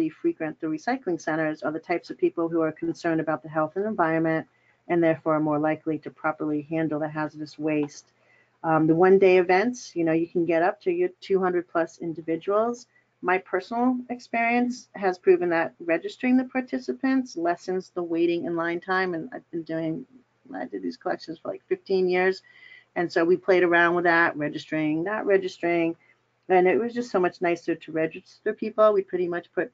frequent the recycling centers are the types of people who are concerned about the health and environment, and therefore are more likely to properly handle the hazardous waste. The one-day events, you can get up to your 200+ individuals. My personal experience has proven that registering the participants lessens the waiting and line time, and I did these collections for like 15 years, and so we played around with that, registering, not registering. And it was just so much nicer to register people. We pretty much put,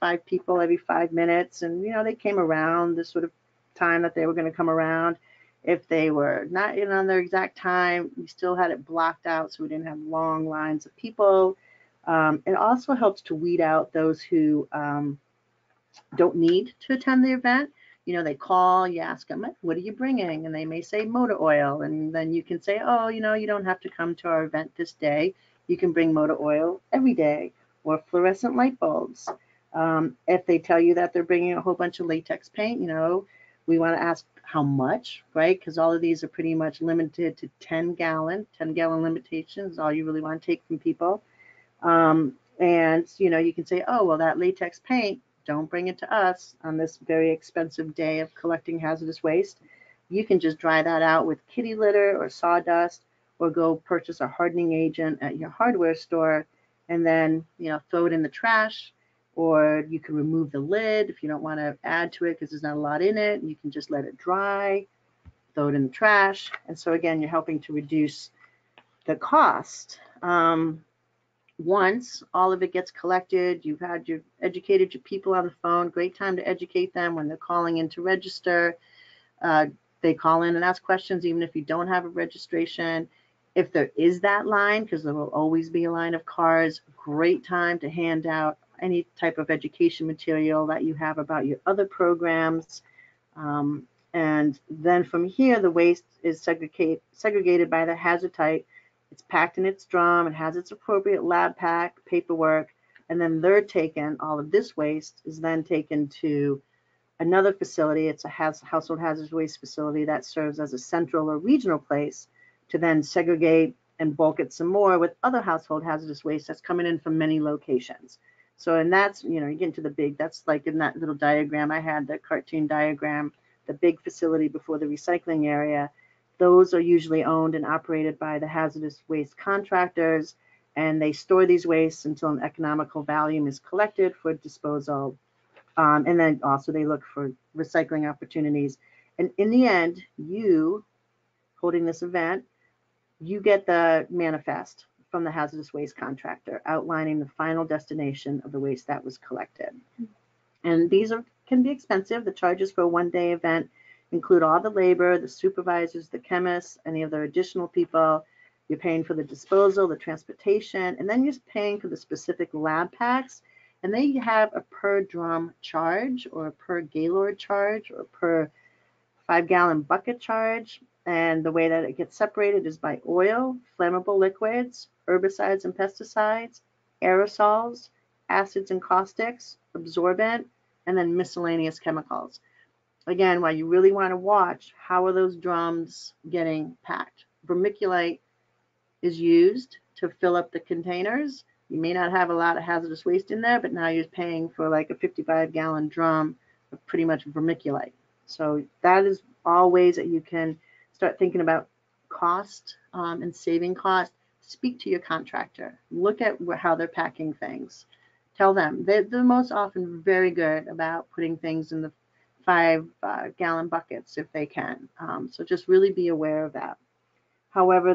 5 people every 5 minutes, and, they came around the sort of time that they were going to come around. If they were not in on their exact time, we still had it blocked out so we didn't have long lines of people. It also helps to weed out those who don't need to attend the event. They call, you ask them, what are you bringing? And they may say motor oil. And then you can say, oh, you don't have to come to our event this day. You can bring motor oil every day, or fluorescent light bulbs. If they tell you that they're bringing a whole bunch of latex paint, we want to ask how much, right? Because all of these are pretty much limited to 10 gallon limitation is all you really want to take from people. And, you can say, oh, well, that latex paint, don't bring it to us on this very expensive day of collecting hazardous waste. You can just dry that out with kitty litter or sawdust, or go purchase a hardening agent at your hardware store, and then throw it in the trash, or you can remove the lid if you don't want to add to it because there's not a lot in it. You can just let it dry, throw it in the trash, and so again, you're helping to reduce the cost. Once all of it gets collected, you've educated your people on the phone. Great time to educate them when they're calling in to register. They call in and ask questions even if you don't have a registration. If there is that line, because there will always be a line of cars, great time to hand out any type of education material that you have about your other programs. And then from here, the waste is segregated by the hazard type. It's packed in its drum. It has its appropriate lab pack, paperwork, and then they're taken. All of this waste is then taken to another facility. It's a household hazardous waste facility that serves as a central or regional place to then segregate and bulk it some more with other household hazardous waste that's coming in from many locations. So, and that's, you get into the big, that's like in that little diagram I had, the cartoon diagram, the big facility before the recycling area. Those are usually owned and operated by the hazardous waste contractors, and they store these wastes until an economical volume is collected for disposal. And then also they look for recycling opportunities. And in the end, you, holding this event, you get the manifest from the hazardous waste contractor outlining the final destination of the waste that was collected. And these can be expensive. The charges for a one-day event include all the labor, the supervisors, the chemists, any other additional people. You're paying for the disposal, the transportation, and then you're paying for the specific lab packs. And they have a per drum charge, or a per Gaylord charge, or per 5-gallon bucket charge. And the way that it gets separated is by oil, flammable liquids, herbicides and pesticides, aerosols, acids and caustics, absorbent, and then miscellaneous chemicals. Again, while you really want to watch, how are those drums getting packed? Vermiculite is used to fill up the containers. You may not have a lot of hazardous waste in there, but now you're paying for like a 55-gallon drum of pretty much vermiculite. So that is all ways that you can start thinking about cost and saving cost. Speak to your contractor. Look at how they're packing things. Tell them. They're most often very good about putting things in the 5-gallon buckets if they can. So just really be aware of that. However,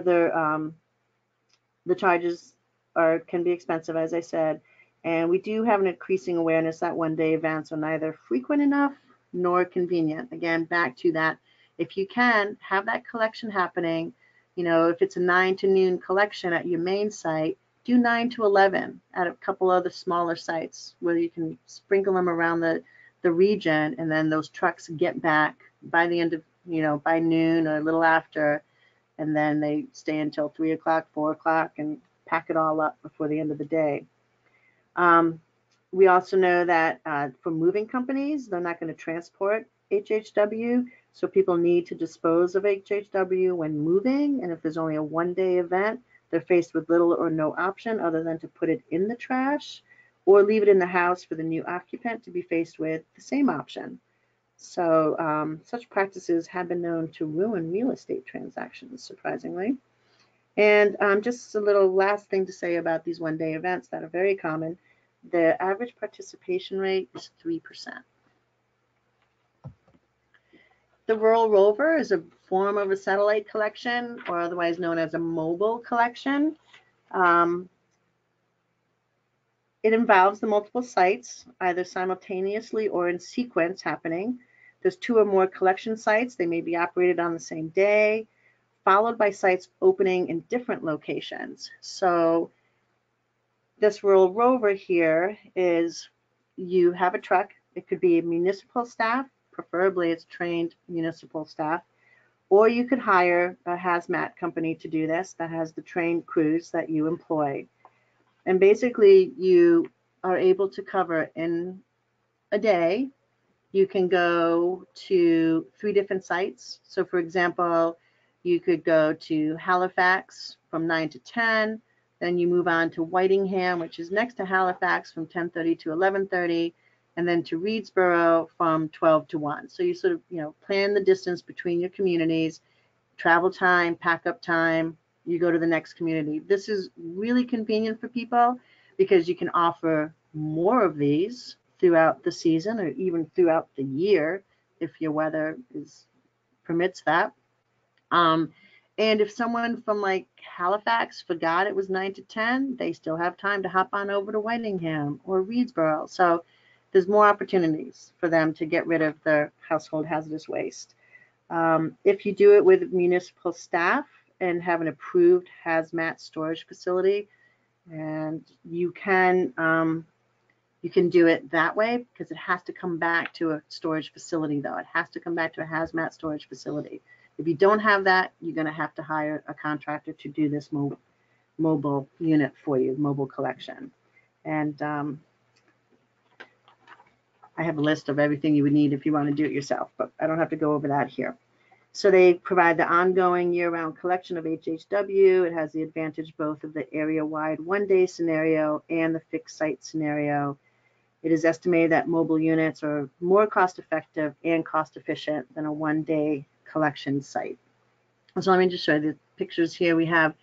the charges can be expensive, as I said, and we do have an increasing awareness that one-day events are neither frequent enough nor convenient. Again, back to that. If you can, have that collection happening You know, if it's a 9 to noon collection at your main site, do 9 to 11 at a couple other smaller sites where you can sprinkle them around the region, and then those trucks get back by the end of, you know, by noon or a little after, and then they stay until 3 o'clock, 4 o'clock, and pack it all up before the end of the day. We also know that for moving companies, they're not going to transport HHW, so people need to dispose of HHW when moving, and if there's only a one-day event, they're faced with little or no option other than to put it in the trash or leave it in the house for the new occupant to be faced with the same option. So such practices have been known to ruin real estate transactions, surprisingly. And just a little last thing to say about these one-day events that are very common. The average participation rate is 3%. The rural rover is a form of a satellite collection, or otherwise known as a mobile collection. It involves the multiple sites, either simultaneously or in sequence happening. There's 2 or more collection sites. They may be operated on the same day, followed by sites opening in different locations. So this rural rover here is, you have a truck. It could be a municipal staff, preferably it's trained municipal staff, or you could hire a hazmat company to do this that has the trained crews that you employ. And basically, you are able to cover in a day. You can go to 3 different sites. So for example, you could go to Halifax from 9 to 10. Then you move on to Whitingham, which is next to Halifax, from 10:30 to 11:30. And then to Reedsboro from 12 to 1. So you sort of, you know, plan the distance between your communities, travel time, pack up time, you go to the next community. This is really convenient for people because you can offer more of these throughout the season or even throughout the year if your weather permits that. And if someone from like Halifax forgot it was 9 to 10, they still have time to hop on over to Whitingham or Reedsboro. So there's more opportunities for them to get rid of their household hazardous waste. If you do it with municipal staff and have an approved hazmat storage facility, and you can do it that way, because it has to come back to a storage facility though. It has to come back to a hazmat storage facility. If you don't have that, you're gonna have to hire a contractor to do this mobile unit for you, mobile collection. And I have a list of everything you would need if you want to do it yourself, but I don't have to go over that here. So they provide the ongoing year-round collection of HHW. It has the advantage both of the area-wide one-day scenario and the fixed site scenario. It is estimated that mobile units are more cost-effective and cost-efficient than a one-day collection site. So let me just show you the pictures here. We have,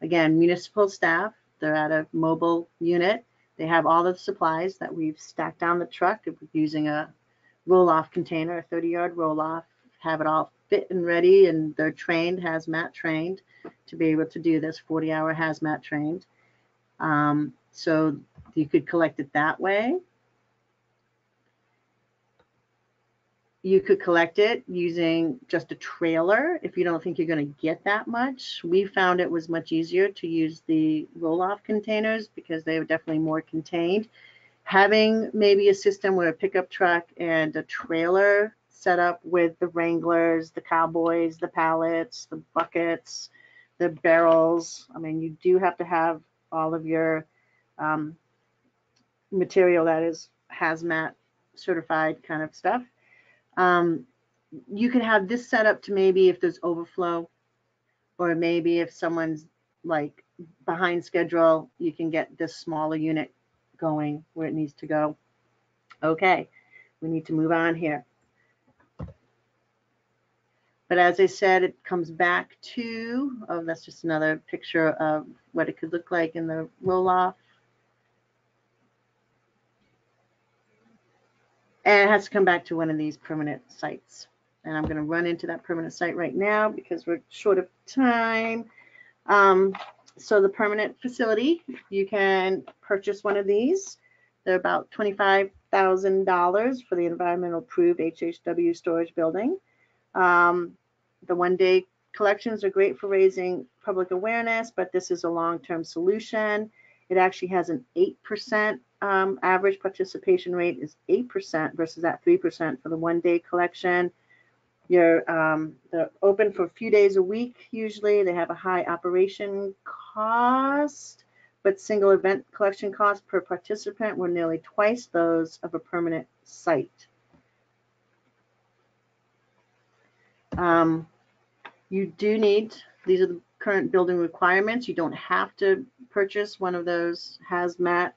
again, municipal staff. They're at a mobile unit. They have all the supplies that we've stacked on the truck using a roll-off container, a 30-yard roll-off, have it all fit and ready, and they're trained, hazmat trained, to be able to do this, 40-hour hazmat trained. So you could collect it that way. You could collect it using just a trailer if you don't think you're going to get that much. We found it was much easier to use the roll-off containers because they were definitely more contained. Having maybe a system where a pickup truck and a trailer set up with the Wranglers, the Cowboys, the pallets, the buckets, the barrels. I mean, you do have to have all of your material that is hazmat certified kind of stuff. You could have this set up to maybe if there's overflow, or maybe if someone's like behind schedule, you can get this smaller unit going where it needs to go. Okay, we need to move on here. But as I said, it comes back to, oh, that's just another picture of what it could look like in the roll-off. And it has to come back to one of these permanent sites. And I'm going to run into that permanent site right now because we're short of time. So the permanent facility, you can purchase one of these. They're about $25,000 for the environmental approved HHW storage building. The one-day Collections are great for raising public awareness, but this is a long-term solution. It actually has an 8% average participation rate is 8% versus that 3% for the one-day collection. They're open for a few days a week usually. They have a high operation cost, but single event collection costs per participant were nearly twice those of a permanent site. You do need, these are the current building requirements. You don't have to purchase one of those hazmat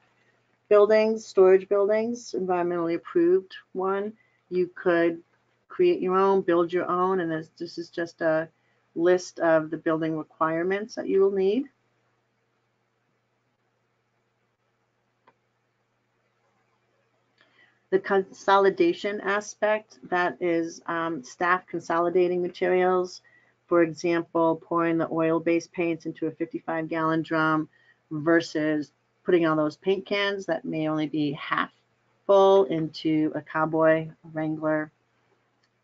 buildings, storage buildings, environmentally approved one. You could create your own, build your own, and this is just a list of the building requirements that you will need. The consolidation aspect, that is staff consolidating materials. For example, pouring the oil-based paints into a 55-gallon drum versus putting all those paint cans that may only be half full into a Cowboy, a Wrangler.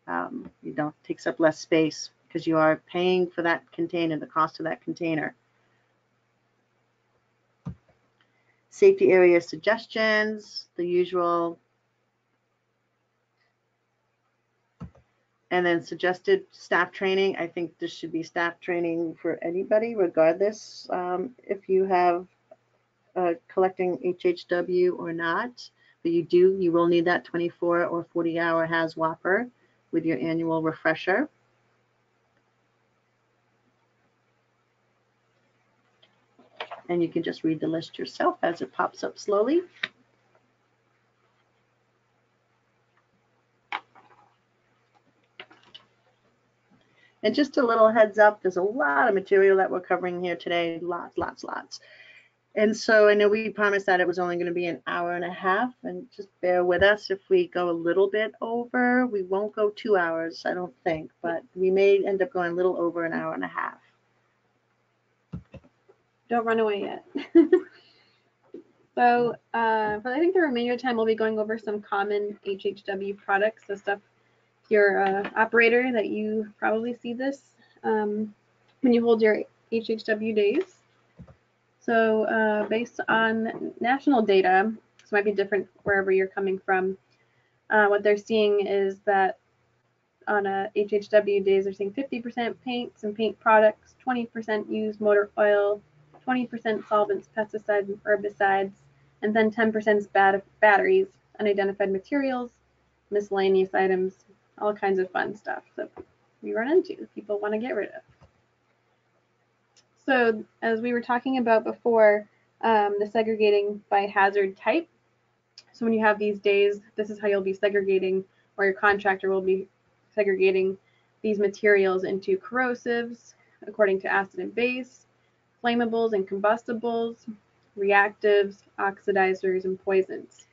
You know, it takes up less space because you are paying for that container, the cost of that container. Safety area suggestions, the usual. And then suggested staff training. I think this should be staff training for anybody, regardless if you have collecting HHW or not. But you will need that 24 or 40-hour Haz Whopper with your annual refresher. And you can just read the list yourself as it pops up slowly. And just a little heads up, there's a lot of material that we're covering here today, lots. And so I know we promised that it was only going to be an hour and a half, and just bear with us if we go a little bit over. We won't go 2 hours, I don't think, but we may end up going a little over an hour and a half. Don't run away yet. So but I think the remainder of time we'll be going over some common HHW products, so stuff. Your operator that you probably see this when you hold your HHW days. So based on national data, this might be different wherever you're coming from. What they're seeing is that on HHW days, they're seeing 50% paints and paint products, 20% used motor oil, 20% solvents, pesticides, and herbicides, and then 10% is batteries, unidentified materials, miscellaneous items, all kinds of fun stuff that we run into, people want to get rid of. So as we were talking about before, the segregating by hazard type. So when you have these days, this is how you'll be segregating, or your contractor will be segregating these materials into corrosives according to acid and base, flammables and combustibles, reactives, oxidizers, and poisons.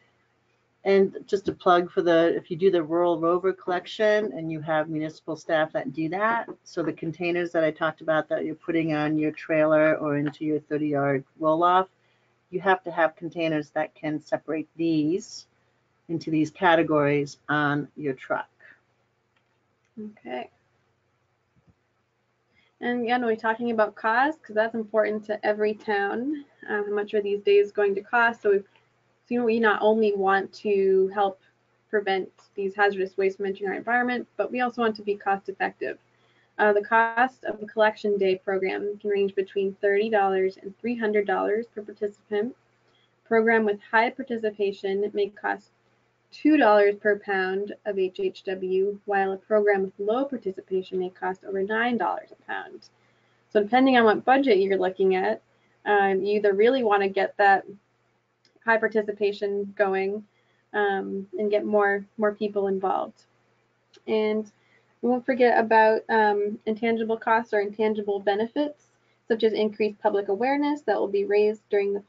And just a plug for the, if you do the Rural Rover collection and you have municipal staff that do that, so the containers that I talked about that you're putting on your trailer or into your 30-yard roll-off, you have to have containers that can separate these into these categories on your truck. Okay. And again, we're talking about cost because that's important to every town. How much are these days going to cost? So we've we not only want to help prevent these hazardous waste from entering our environment, but we also want to be cost effective. The cost of a collection day program can range between $30 and $300 per participant. A program with high participation may cost $2 per pound of HHW, while a program with low participation may cost over $9 a pound. So depending on what budget you're looking at, you either really want to get that high participation going and get more people involved. And we won't forget about intangible costs or intangible benefits, such as increased public awareness that will be raised during the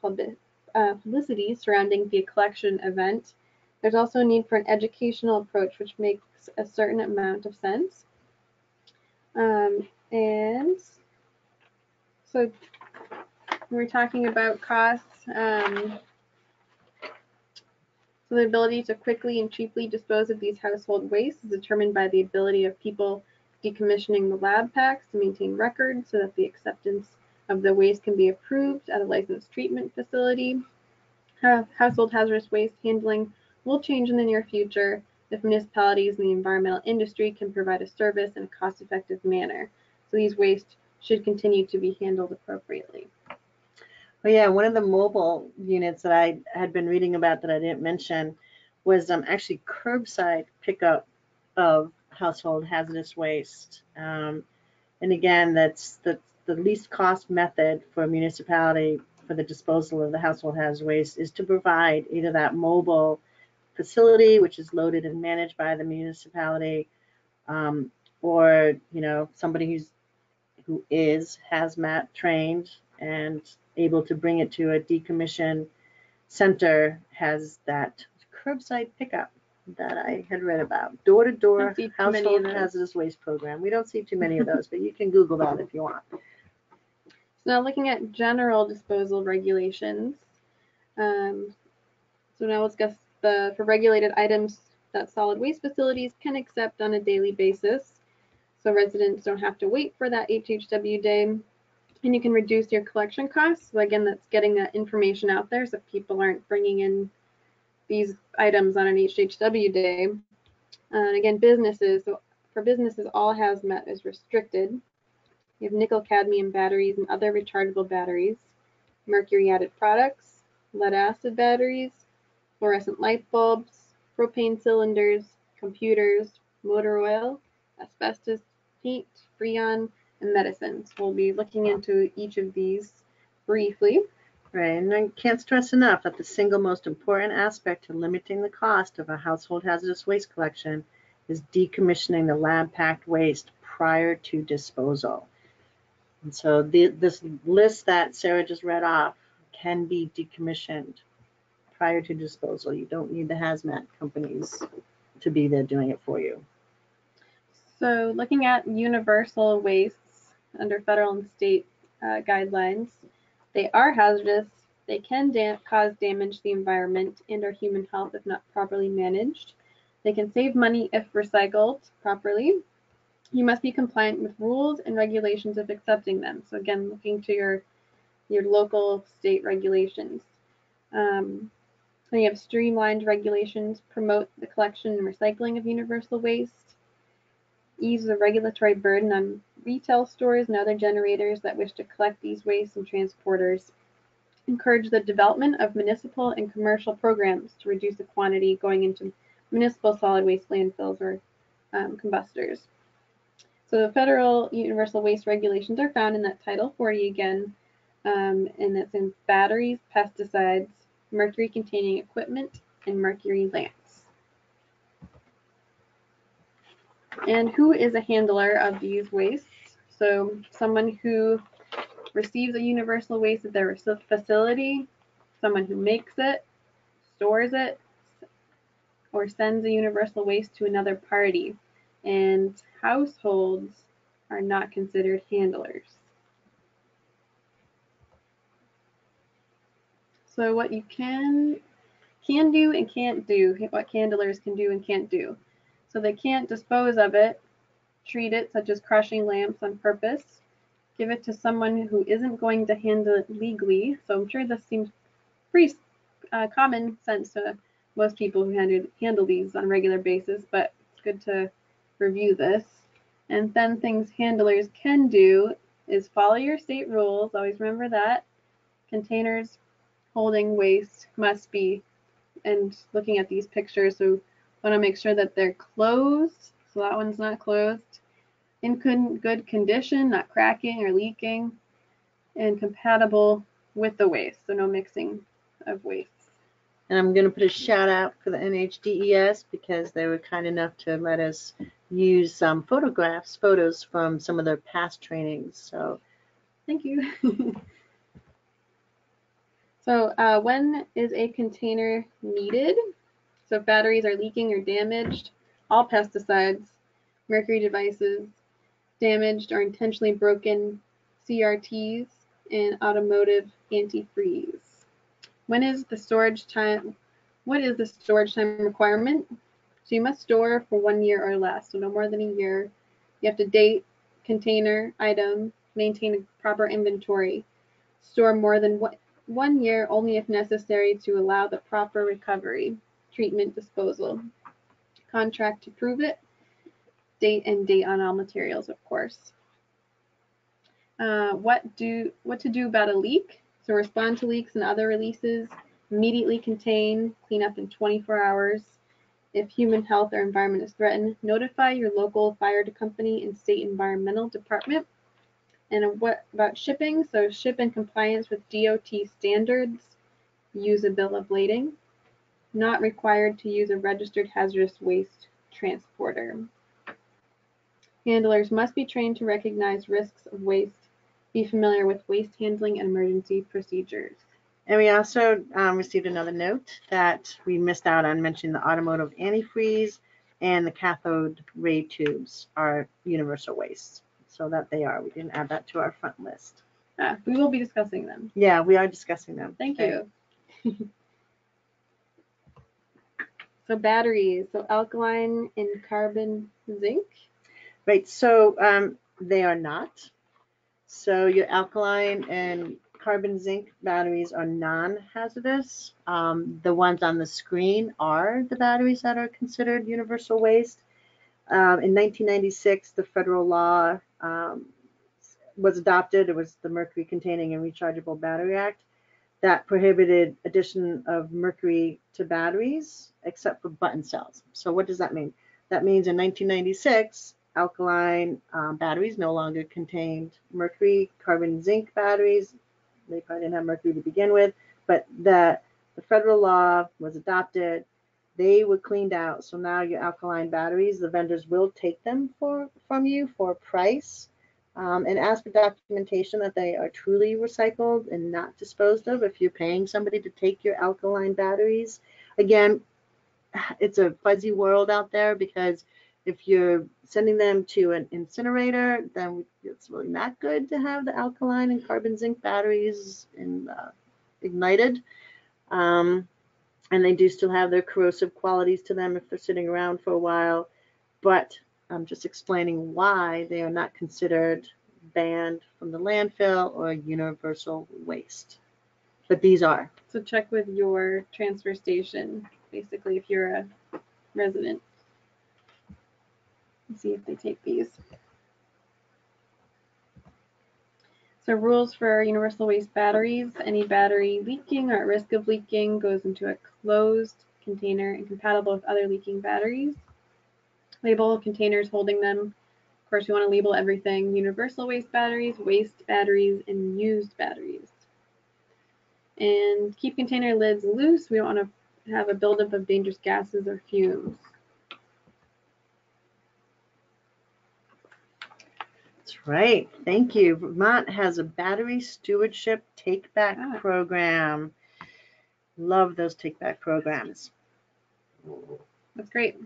publicity surrounding the collection event. There's also a need for an educational approach, which makes a certain amount of sense. And so we're talking about costs. So the ability to quickly and cheaply dispose of these household wastes is determined by the ability of people decommissioning the lab packs to maintain records so that the acceptance of the waste can be approved at a licensed treatment facility. Household hazardous waste handling will change in the near future if municipalities and the environmental industry can provide a service in a cost-effective manner. So these wastes should continue to be handled appropriately. Well, yeah, one of the mobile units that I had been reading about that I didn't mention was actually curbside pickup of household hazardous waste. And again, that's the least cost method for a municipality for the disposal of the household hazardous waste is to provide either that mobile facility, which is loaded and managed by the municipality, or somebody who is hazmat trained and able to bring it to a decommission center has that curbside pickup that I had read about. Door-to-door household hazardous waste program. We don't see too many of those, but you can Google that if you want. So now looking at general disposal regulations. So now let's discuss for regulated items that solid waste facilities can accept on a daily basis. So residents don't have to wait for that HHW day, and you can reduce your collection costs. So again, that's getting that information out there so people aren't bringing in these items on an HHW day. And again, businesses, so for businesses, all hazmat is restricted. You have nickel cadmium batteries and other rechargeable batteries, mercury added products, lead acid batteries, fluorescent light bulbs, propane cylinders, computers, motor oil, asbestos, paint, freon, and medicines. We'll be looking into each of these briefly. Right, and I can't stress enough that the single most important aspect to limiting the cost of a household hazardous waste collection is decommissioning the lab-packed waste prior to disposal. And so this list that Sarah just read off can be decommissioned prior to disposal. You don't need the hazmat companies to be there doing it for you. So looking at universal wastes under federal and state guidelines, they are hazardous, they can cause damage to the environment and or human health if not properly managed. They can save money if recycled properly. You must be compliant with rules and regulations if accepting them. So again, looking to your local state regulations. So you have streamlined regulations, promote the collection and recycling of universal waste, ease the regulatory burden on retail stores and other generators that wish to collect these wastes and transporters. Encourage the development of municipal and commercial programs to reduce the quantity going into municipal solid waste landfills or combustors. So the federal universal waste regulations are found in that Title 40 again, and that's in batteries, pesticides, mercury-containing equipment, and mercury lamps. And who is a handler of these wastes? So someone who receives a universal waste at their facility, someone who makes it, stores it, or sends a universal waste to another party. And households are not considered handlers. So what you can do and can't do, what handlers can do and can't do. So they can't dispose of it, treat it, such as crushing lamps on purpose, give it to someone who isn't going to handle it legally. So I'm sure this seems pretty common sense to most people who handle these on a regular basis, but it's good to review this. And then things handlers can do is follow your state rules, always remember that. Containers holding waste must be, and looking at these pictures, so want to make sure that they're closed, so that one's not closed, in good condition, not cracking or leaking, and compatible with the waste, so no mixing of waste. And I'm going to put a shout out for the NHDES because they were kind enough to let us use some photos from some of their past trainings, so thank you. So when is a container needed? So if batteries are leaking or damaged, all pesticides, mercury devices, damaged or intentionally broken, CRTs, and automotive antifreeze. When is the storage time? What is the storage time requirement? So you must store for 1 year or less, so no more than a year You have to date container item, maintain a proper inventory, store more than 1 year only if necessary to allow the proper recovery, treatment, disposal, contract to prove it, date and date on all materials, of course. What to do about a leak? So respond to leaks and other releases, immediately contain, clean up in 24 hours. If human health or environment is threatened, notify your local fire company and state environmental department. And what about shipping? So ship in compliance with DOT standards, use a bill of lading. Not required to use a registered hazardous waste transporter. Handlers must be trained to recognize risks of waste, be familiar with waste handling and emergency procedures. And we also received another note that we missed out on mentioning the automotive antifreeze and the cathode ray tubes are universal wastes. So that they are. We didn't add that to our front list. We will be discussing them. Yeah, we are discussing them. Thank you. So batteries, so alkaline and carbon zinc. Right, so they are not. So your alkaline and carbon zinc batteries are non-hazardous. The ones on the screen are the batteries that are considered universal waste. In 1996, the federal law was adopted. It was the Mercury Containing and Rechargeable Battery Act that prohibited addition of mercury to batteries except for button cells. So what does that mean? That means in 1996, alkaline batteries no longer contained mercury. Carbon zinc batteries, they probably didn't have mercury to begin with, but the federal law was adopted. They were cleaned out. So now your alkaline batteries, the vendors will take them from you for price. And ask for documentation that they are truly recycled and not disposed of if you're paying somebody to take your alkaline batteries. Again, it's a fuzzy world out there because if you're sending them to an incinerator, then it's really not good to have the alkaline and carbon zinc batteries ignited. And they do still have their corrosive qualities to them if they're sitting around for a while. But I'm just explaining why they are not considered banned from the landfill or universal waste. But these are. So check with your transfer station, basically, if you're a resident. Let's see if they take these. So rules for universal waste batteries. Any battery leaking or at risk of leaking goes into a closed container incompatible with other leaking batteries. Label containers holding them. Of course, you want to label everything. Universal waste batteries, and used batteries. And keep container lids loose. We don't want to have a buildup of dangerous gases or fumes. That's right. Thank you. Vermont has a battery stewardship take-back program. Love those take-back programs. That's great.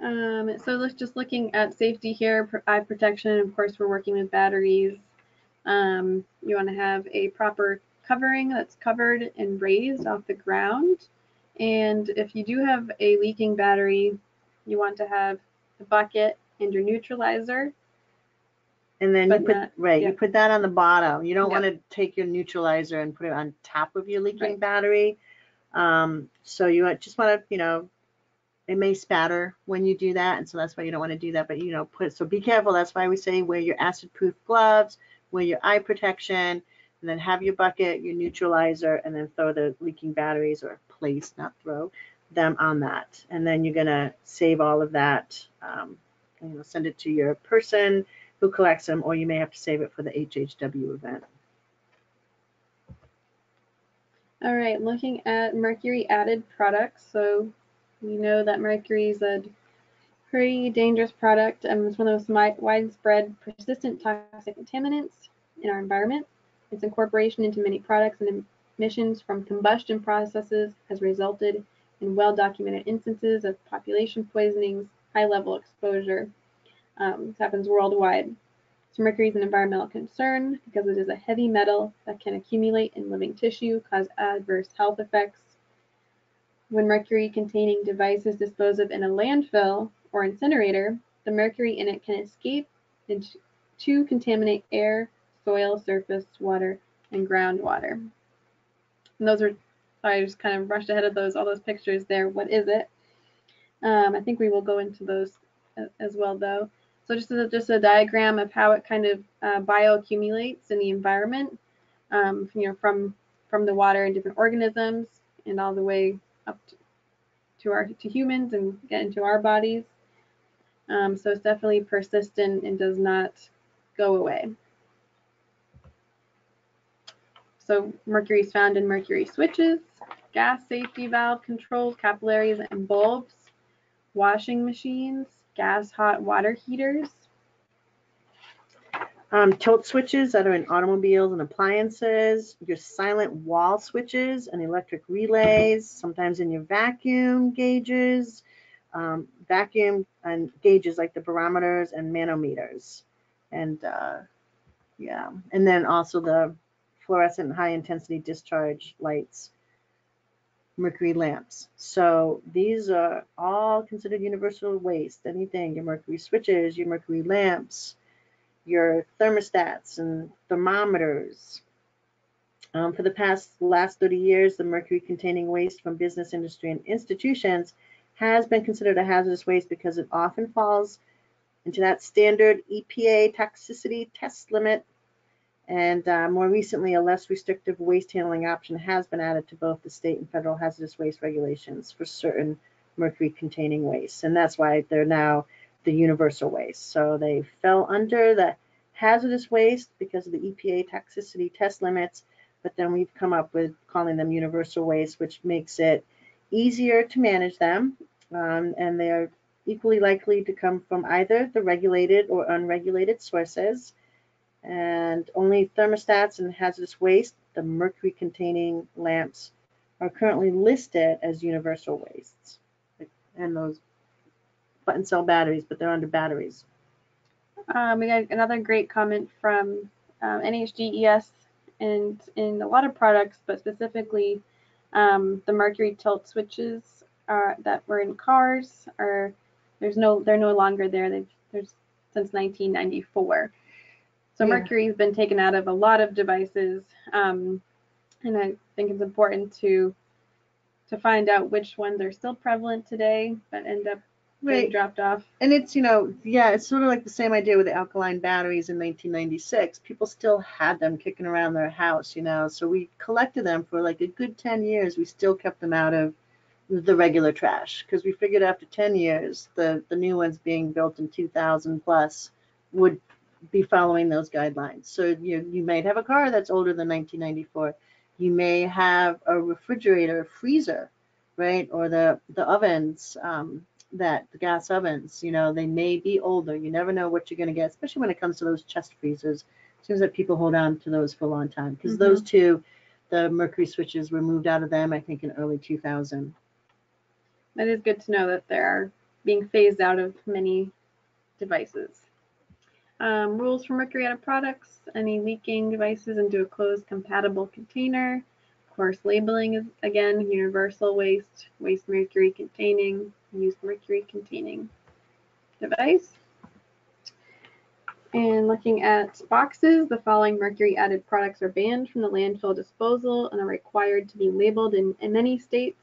So let's just looking at safety here, eye protection. Of course, we're working with batteries. You want to have a proper covering that's covered and raised off the ground. And if you do have a leaking battery, you want to have the bucket and your neutralizer. And then you put you put that on the bottom. You don't want to take your neutralizer and put it on top of your leaking battery. So you just want to, it may spatter when you do that, and so that's why you don't want to do that. But so be careful. That's why we say wear your acid-proof gloves, wear your eye protection, and then have your bucket, your neutralizer, and then throw the leaking batteries, or place, not throw, them on that. And then you're gonna save all of that, send it to your person who collects them, or you may have to save it for the HHW event. All right, looking at mercury-added products. So we know that mercury is a pretty dangerous product, and it's one of those widespread, persistent toxic contaminants in our environment. Its incorporation into many products and emissions from combustion processes has resulted in well-documented instances of population poisonings, high-level exposure. This happens worldwide. So mercury is an environmental concern because it is a heavy metal that can accumulate in living tissue, cause adverse health effects. When mercury-containing devices disposed of in a landfill or incinerator, the mercury in it can escape and to contaminate air, soil, surface water, and groundwater. And those are, sorry, I just kind of rushed ahead of those, all those pictures there. What is it? I think we will go into those as well, though. So just a diagram of how it kind of bioaccumulates in the environment, from the water and different organisms, and all the way up to humans and get into our bodies. So it's definitely persistent and does not go away. So mercury is found in mercury switches, gas safety valve controls, capillaries and bulbs, washing machines, gas hot water heaters. Tilt switches that are in automobiles and appliances, your silent wall switches and electric relays, sometimes in your vacuum gauges, like the barometers and manometers, and yeah, and then also the fluorescent high intensity discharge lights, mercury lamps. So these are all considered universal waste. Anything, your mercury switches, your mercury lamps, your thermostats and thermometers. For the last 30 years, the mercury containing waste from business, industry, and institutions has been considered a hazardous waste because it often falls into that standard EPA toxicity test limit. And more recently, a less restrictive waste handling option has been added to both the state and federal hazardous waste regulations for certain mercury-containing wastes. And that's why they're now the universal waste. So they fell under the hazardous waste because of the EPA toxicity test limits, but then we've come up with calling them universal waste, which makes it easier to manage them, and they are equally likely to come from either the regulated or unregulated sources. And only thermostats and hazardous waste, the mercury-containing lamps, are currently listed as universal wastes, and those button cell batteries, but they're under batteries. We got another great comment from NHGES and in a lot of products, but specifically the mercury tilt switches that were in cars are they're no longer there. There's since 1994. So yeah. Mercury's been taken out of a lot of devices, and I think it's important to find out which ones are still prevalent today but end up being dropped off. And it's it's sort of like the same idea with the alkaline batteries in 1996. People still had them kicking around their house, so we collected them for like a good 10 years. We still kept them out of the regular trash because we figured after 10 years the new ones being built in 2000 plus would be following those guidelines. So you might have a car that's older than 1994. You may have a refrigerator, freezer, right, or the ovens, the gas ovens, they may be older. You never know what you're going to get, especially when it comes to those chest freezers. It seems that people hold on to those for a long time because those two, the mercury switches, were moved out of them, I think, in early 2000. That is good to know that they're being phased out of many devices. Rules for mercury out of products, any leaking devices into a closed compatible container. Of course, labeling is, again, universal waste, waste mercury containing, use mercury containing device. And looking at boxes, the following mercury added products are banned from the landfill disposal and are required to be labeled in many states.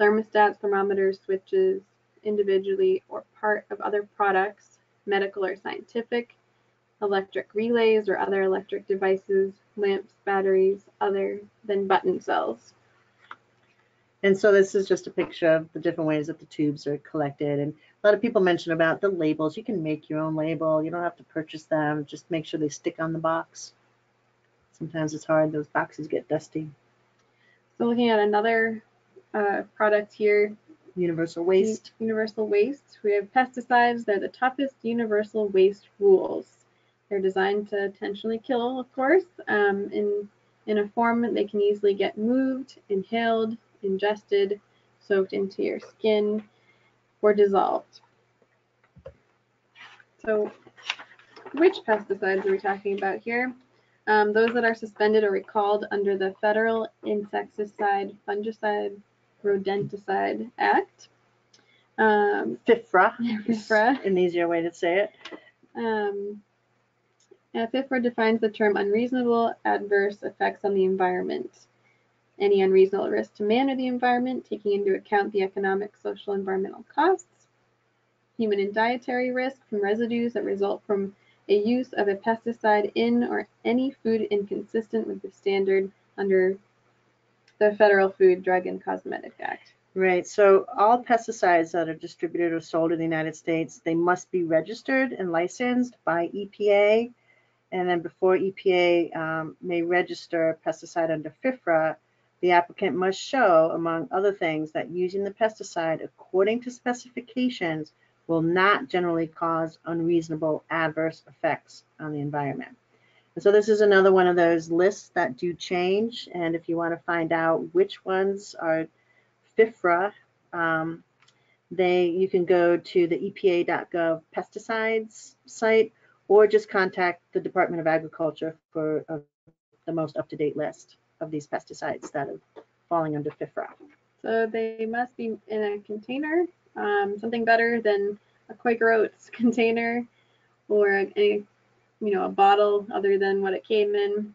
Thermostats, thermometers, switches, individually or part of other products, medical or scientific, electric relays or other electric devices, lamps, batteries, other than button cells. And so this is just a picture of the different ways that the tubes are collected. And a lot of people mention about the labels. You can make your own label. You don't have to purchase them. Just make sure they stick on the box. Sometimes it's hard. Those boxes get dusty. So looking at another product here. Universal waste. Universal waste. We have pesticides. They're the toughest universal waste rules. They're designed to intentionally kill, of course, in a form that they can easily get moved, inhaled, ingested, soaked into your skin, or dissolved. So which pesticides are we talking about here? Those that are suspended or recalled under the Federal Insecticide Fungicide Rodenticide Act. FIFRA, an easier way to say it. FIFRA defines the term unreasonable adverse effects on the environment. Any unreasonable risk to man or the environment, taking into account the economic, social, environmental costs, human and dietary risk from residues that result from a use of a pesticide in or any food inconsistent with the standard under the Federal Food, Drug, and Cosmetic Act. Right, so all pesticides that are distributed or sold in the United States, they must be registered and licensed by EPA. And then before EPA may register a pesticide under FIFRA, the applicant must show, among other things, that using the pesticide according to specifications will not generally cause unreasonable adverse effects on the environment. And so this is another one of those lists that do change. And if you want to find out which ones are FIFRA, you can go to the EPA.gov pesticides site, or just contact the Department of Agriculture for the most up-to-date list of these pesticides that are falling under FIFRA. So they must be in a container, something better than a Quaker Oats container, or a bottle other than what it came in,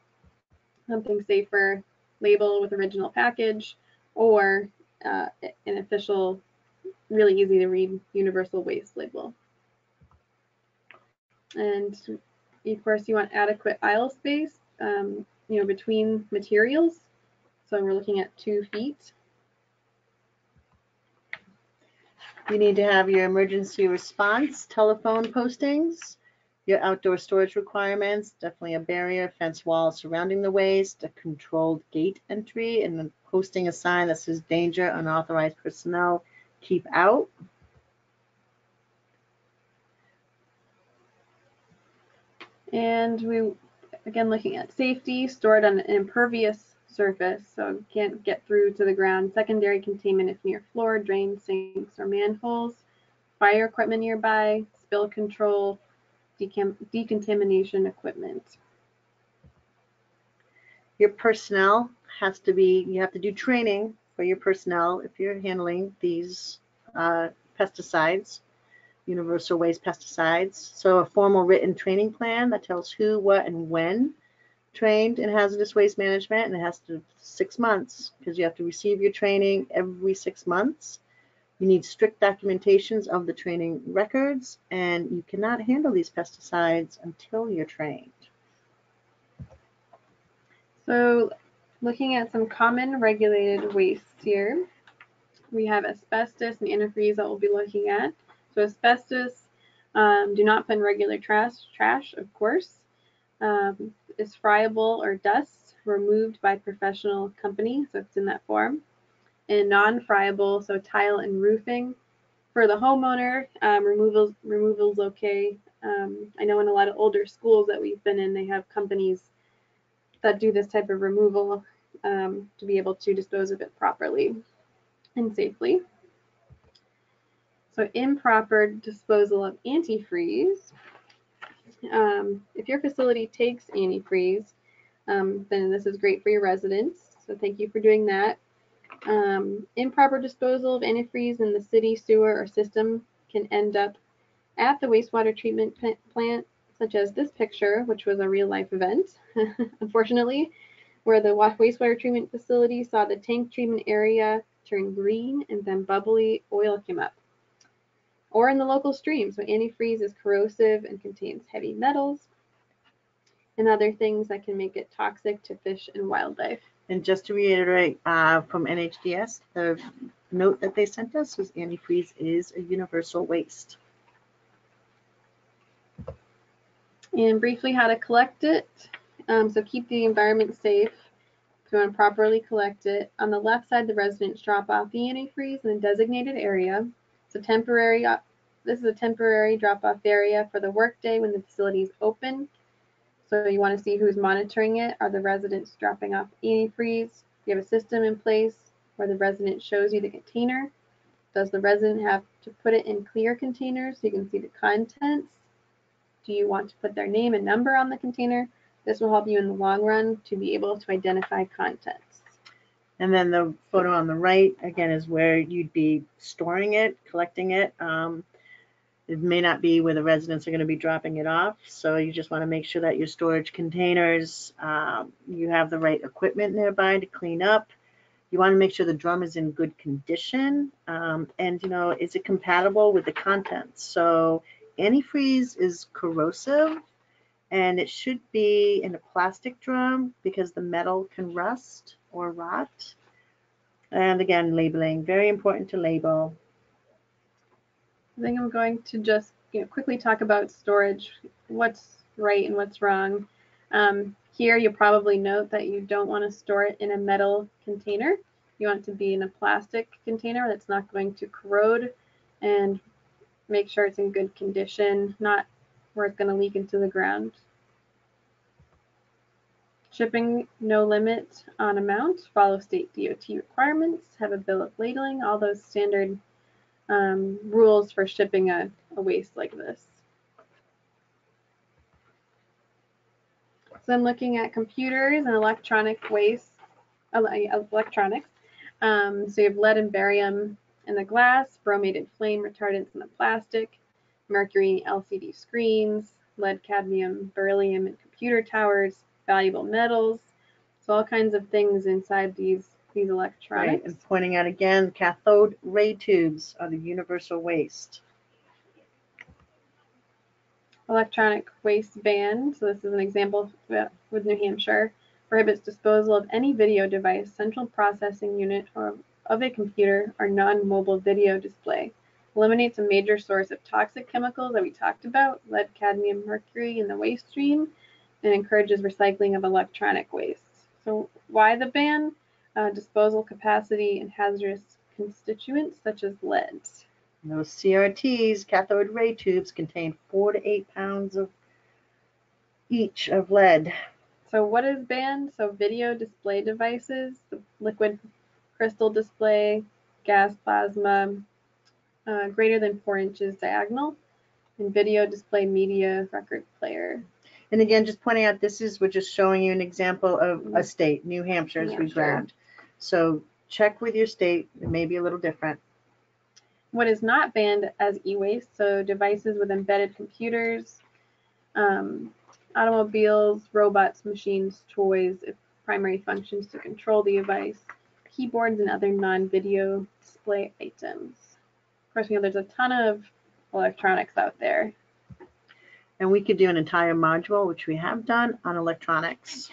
something safer, label with original package, or an official, really easy to read universal waste label. And of course you want adequate aisle space, between materials. So we're looking at 2 feet. You need to have your emergency response telephone postings, your outdoor storage requirements, definitely a barrier, fence wall surrounding the waste, a controlled gate entry, and then posting a sign that says danger, unauthorized personnel, keep out. And we, again, looking at safety, stored on an impervious surface, so can't get through to the ground, secondary containment if near floor, drain sinks or manholes, fire equipment nearby, spill control, decontamination equipment. Your personnel has to be, you have to do training for your personnel if you're handling these pesticides, universal waste pesticides. So a formal written training plan that tells who, what, and when trained in hazardous waste management, and it has to 6 months, because you have to receive your training every 6 months. You need strict documentations of the training records, and you cannot handle these pesticides until you're trained. So looking at some common regulated wastes here, we have asbestos and antifreeze that we'll be looking at. So asbestos, do not put in regular trash, of course, is friable or dust, removed by professional company, so it's in that form, and non-friable, so tile and roofing. For the homeowner, removal's okay. I know in a lot of older schools that we've been in, they have companies that do this type of removal to be able to dispose of it properly and safely. So improper disposal of antifreeze. If your facility takes antifreeze, then this is great for your residents. So thank you for doing that. Improper disposal of antifreeze in the city, sewer, or system can end up at the wastewater treatment plant, such as this picture, which was a real-life event, unfortunately, where the wastewater treatment facility saw the tank treatment area turn green and then bubbly oil came up. Or in the local stream, so antifreeze is corrosive and contains heavy metals and other things that can make it toxic to fish and wildlife. And just to reiterate from NHDS, the note that they sent us was antifreeze is a universal waste. And briefly how to collect it. So keep the environment safe. If you want to properly collect it, on the left side, the residents drop off the antifreeze in a designated area. This is a temporary drop-off area for the workday when the facility is open. So you want to see who's monitoring it. Are the residents dropping off antifreeze? Do you have a system in place where the resident shows you the container? Does the resident have to put it in clear containers so you can see the contents? Do you want to put their name and number on the container? This will help you in the long run to be able to identify contents. And then the photo on the right, again, is where you'd be storing it, collecting it. It may not be where the residents are going to be dropping it off. So you just want to make sure that your storage containers, you have the right equipment nearby to clean up. You want to make sure the drum is in good condition. And, you know, is it compatible with the contents? So antifreeze is corrosive, and it should be in a plastic drum because the metal can rust or rot. And again, labeling, very important to label. I think I'm going to just quickly talk about storage, what's right and what's wrong. Here you'll probably note that you don't want to store it in a metal container. You want it to be in a plastic container that's not going to corrode, and make sure it's in good condition, not where it's going to leak into the ground. Shipping, no limit on amount, follow state DOT requirements, have a bill of ladling, all those standard rules for shipping a waste like this. So I'm looking at computers and electronic waste, electronics. So you have lead and barium in the glass, bromated flame retardants in the plastic, mercury LCD screens, lead, cadmium, beryllium in computer towers, valuable metals. So all kinds of things inside these electronics. Right. And pointing out again, cathode ray tubes are the universal waste. Electronic waste ban. So this is an example with New Hampshire. Prohibits disposal of any video device, central processing unit, or of a computer or non-mobile video display. Eliminates a major source of toxic chemicals that we talked about, lead, cadmium, mercury in the waste stream, and encourages recycling of electronic waste. So why the ban? Disposal capacity and hazardous constituents such as lead. And those CRTs, cathode ray tubes, contain 4 to 8 pounds of each of lead. So what is banned? So video display devices, the liquid crystal display, gas plasma, greater than 4 inches diagonal, and video display media record player. And again, just pointing out, this is, we're just showing you an example of a state, New Hampshire, as we grabbed. So check with your state, it may be a little different. What is not banned as e-waste, so devices with embedded computers, automobiles, robots, machines, toys, if primary functions to control the device, keyboards, and other non-video display items. Of course, you know, there's a ton of electronics out there. And we could do an entire module, which we have done, on electronics.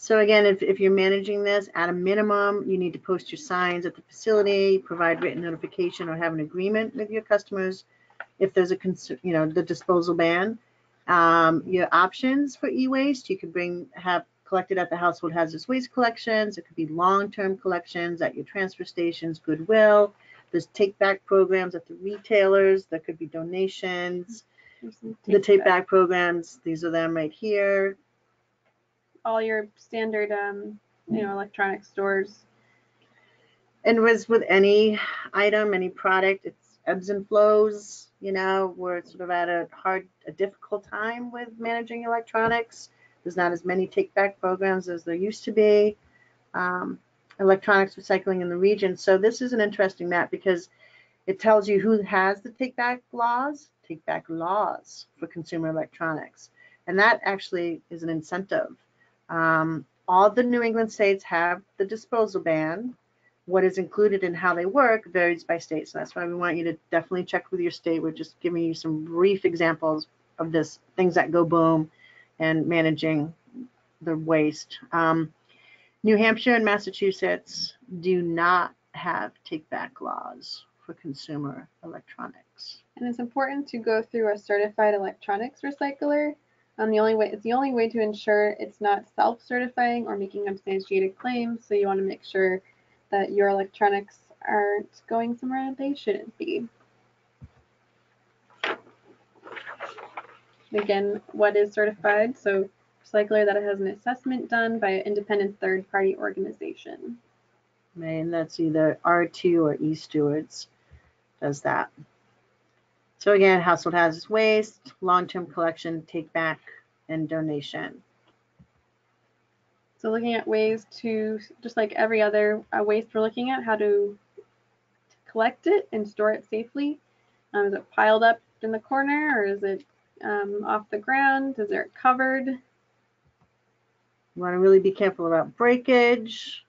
So again, if you're managing this, at a minimum, you need to post your signs at the facility, provide written notification, or have an agreement with your customers if there's a, you know, the disposal ban. Your options for e-waste, you could have collected at the household hazardous waste collections. It could be long-term collections at your transfer stations, Goodwill. There's take-back programs at the retailers. There could be donations. The take-back programs, these are them right here. All your standard, you know, electronic stores. And with any item, any product, it's ebbs and flows. You know, we're sort of at a difficult time with managing electronics. There's not as many take-back programs as there used to be. Electronics recycling in the region. So this is an interesting map because it tells you who has the take back laws for consumer electronics. And that actually is an incentive. All the New England states have the disposal ban. What is included in how they work varies by state. So that's why we want you to definitely check with your state. We're just giving you some brief examples of this, things that go boom and managing the waste. New Hampshire and Massachusetts do not have take-back laws for consumer electronics. And it's important to go through a certified electronics recycler. It's the only way to ensure it's not self-certifying or making unsubstantiated claims. So you want to make sure that your electronics aren't going somewhere they shouldn't be. Again, what is certified? So recycler that has an assessment done by an independent third-party organization. And that's either R2 or E-Stewards does that. So again, household hazardous waste, long-term collection, take-back, and donation. So looking at ways to, just like every other waste we're looking at, how to collect it and store it safely. Is it piled up in the corner, or is it off the ground? Is it covered? You want to really be careful about breakage.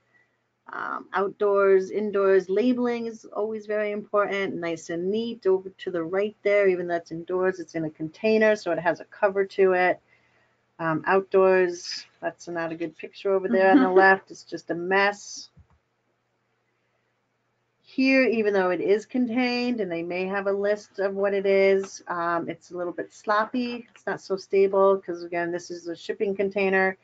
Outdoors, indoors, labeling is always very important. Nice and neat over to the right there. Even though it's indoors, it's in a container, so it has a cover to it. Outdoors, that's not a good picture over there on the left. It's just a mess. Here, even though it is contained, and they may have a list of what it is, it's a little bit sloppy. It's not so stable because, again, this is a shipping container.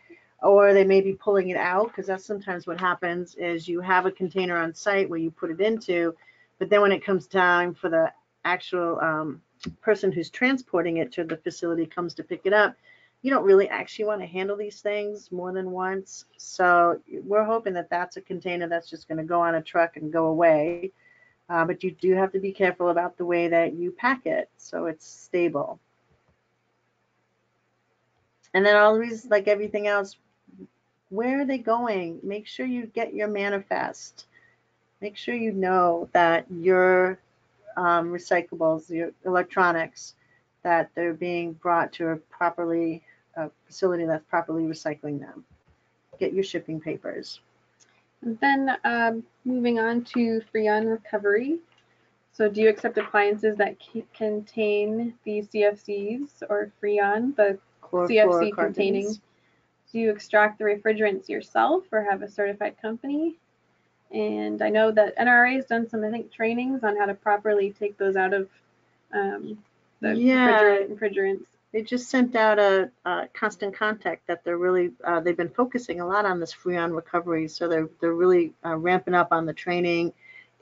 Or they may be pulling it out, because that's sometimes what happens, is you have a container on site where you put it into, but then when it comes time for the actual person who's transporting it to the facility comes to pick it up, you don't really actually want to handle these things more than once. So we're hoping that that's a container that's just going to go on a truck and go away. But you do have to be careful about the way that you pack it so it's stable. And then always, like everything else, where are they going? Make sure you get your manifest. Make sure you know that your recyclables, your electronics, that they're being brought to a properly facility that's properly recycling them. Get your shipping papers. And then moving on to Freon recovery. So do you accept appliances that contain the CFCs or Freon, the CFC containing? Do you extract the refrigerants yourself or have a certified company? And I know that NRA has done some, I think, trainings on how to properly take those out of the refrigerants. They just sent out a Constant Contact that they're really, they've been focusing a lot on this Freon recovery. So they're really ramping up on the training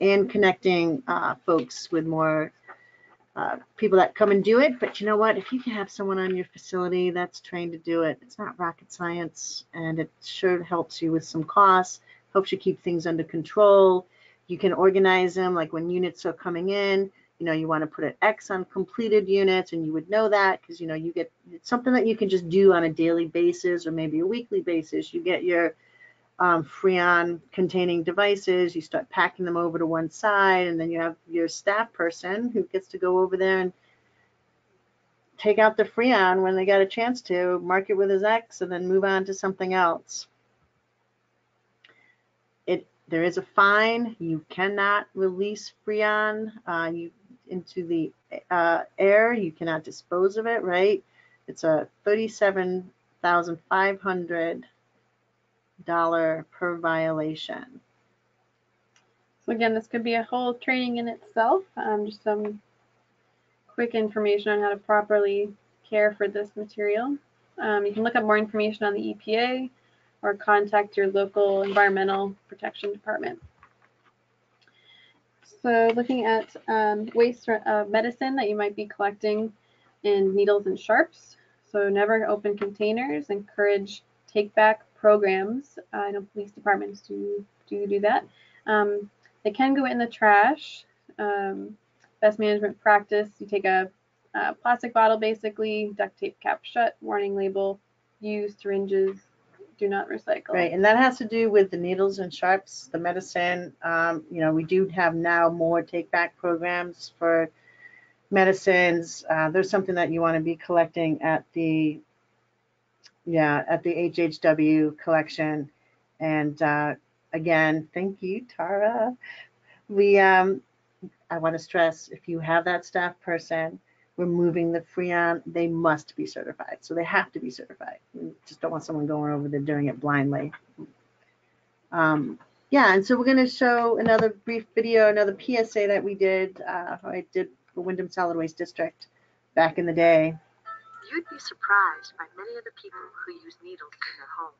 and connecting folks with more people that come and do it. But you know what, if you can have someone on your facility that's trained to do it, it's not rocket science, and it sure helps you with some costs, helps you keep things under control. You can organize them, like when units are coming in, you know, you want to put an X on completed units, and you would know that because, you know, you get, it's something that you can just do on a daily basis or maybe a weekly basis. You get your Freon containing devices, you start packing them over to one side, and then you have your staff person who gets to go over there and take out the Freon when they got a chance to, mark it with his X, and then move on to something else. There is a fine. You cannot release Freon into the air. You cannot dispose of it, right? It's a $37,500 per violation. So again, this could be a whole training in itself. Just some quick information on how to properly care for this material. You can look up more information on the EPA or contact your local Environmental Protection Department. So looking at waste medicine that you might be collecting in needles and sharps. So never open containers. Encourage take back programs. I know police departments do that. They can go in the trash. Best management practice, you take a plastic bottle, basically, duct tape cap shut, warning label, use syringes, do not recycle. Right, and that has to do with the needles and sharps, the medicine. You know, we do have now more take back programs for medicines. There's something that you want to be collecting at the HHW collection. And again, thank you, Tara. We, I want to stress, if you have that staff person removing the Freon, they must be certified. So they have to be certified. We just don't want someone going over there doing it blindly. Yeah, and so we're going to show another brief video, another PSA that we did, I did for Windham Solid Waste District back in the day. You'd be surprised by many of the people who use needles in their home.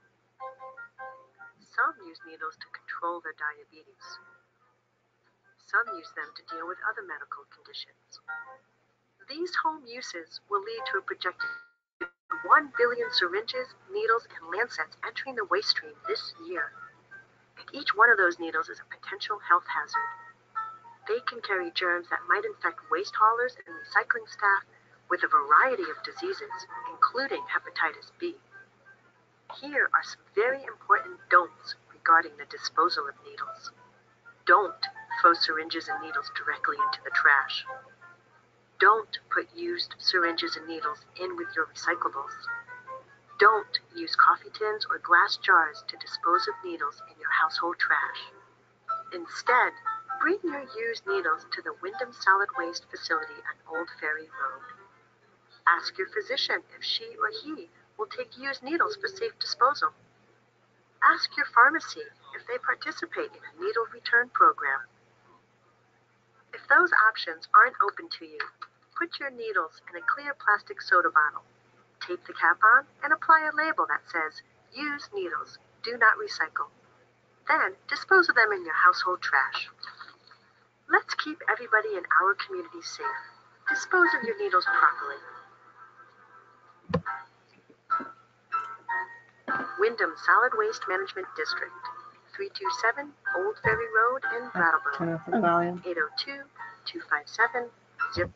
Some use needles to control their diabetes. Some use them to deal with other medical conditions. These home uses will lead to a projected 1 billion syringes, needles, and lancets entering the waste stream this year. And each one of those needles is a potential health hazard. They can carry germs that might infect waste haulers and recycling staff with a variety of diseases, including hepatitis B. Here are some very important don'ts regarding the disposal of needles. Don't throw syringes and needles directly into the trash. Don't put used syringes and needles in with your recyclables. Don't use coffee tins or glass jars to dispose of needles in your household trash. Instead, bring your used needles to the Windham Solid Waste facility on Old Ferry Road. Ask your physician if she or he will take used needles for safe disposal. Ask your pharmacy if they participate in a needle return program. If those options aren't open to you, put your needles in a clear plastic soda bottle. Tape the cap on and apply a label that says, "Use needles, do not recycle." Then dispose of them in your household trash. Let's keep everybody in our community safe. Dispose of your needles properly. Windham Solid Waste Management District, 327 Old Ferry Road in Brattleboro, 802-257-0.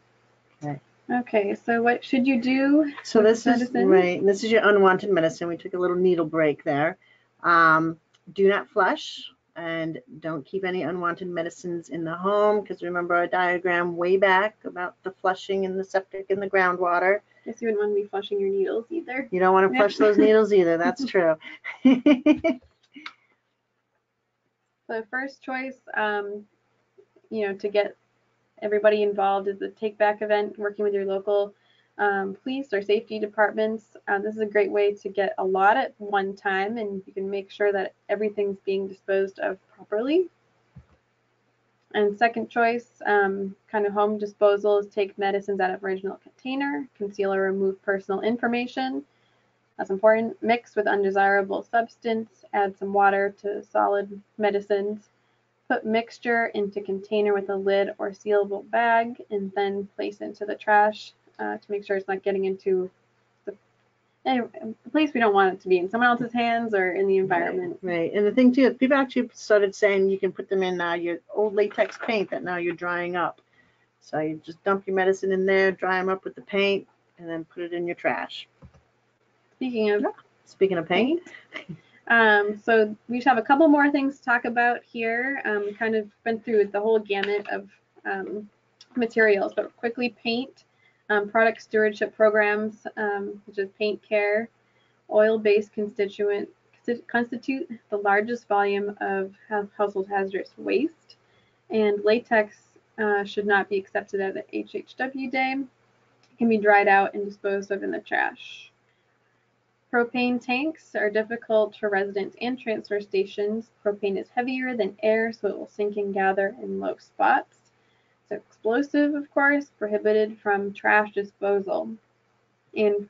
Okay. Okay, so what should you do? So this is right. This is your unwanted medicine. We took a little needle break there. Do not flush, and don't keep any unwanted medicines in the home, because remember our diagram way back about the flushing and the septic and the groundwater. I guess you wouldn't want to be flushing your needles either. You don't want to flush those needles either. That's true. So first choice, to get everybody involved is the Take Back event, working with your local police or safety departments. This is a great way to get a lot at one time, and you can make sure that everything's being disposed of properly. And second choice, kind of home disposal, is take medicines out of original container, conceal or remove personal information. That's important. Mix with undesirable substance, add some water to solid medicines. Put mixture into container with a lid or sealable bag, and then place into the trash to make sure it's not getting into a place we don't want it to be, in someone else's hands or in the environment. Right. And the thing too, people actually started saying you can put them in your old latex paint that now you're drying up. So you just dump your medicine in there, dry them up with the paint, and then put it in your trash. Speaking of paint. So we have a couple more things to talk about here. Kind of been through the whole gamut of materials, but quickly paint, product stewardship programs, which is paint care. Oil-based constituent constitute the largest volume of household hazardous waste, and latex should not be accepted at the HHW day. It can be dried out and disposed of in the trash. Propane tanks are difficult for residents and transfer stations. Propane is heavier than air, so it will sink and gather in low spots. It's explosive, of course, prohibited from trash disposal. And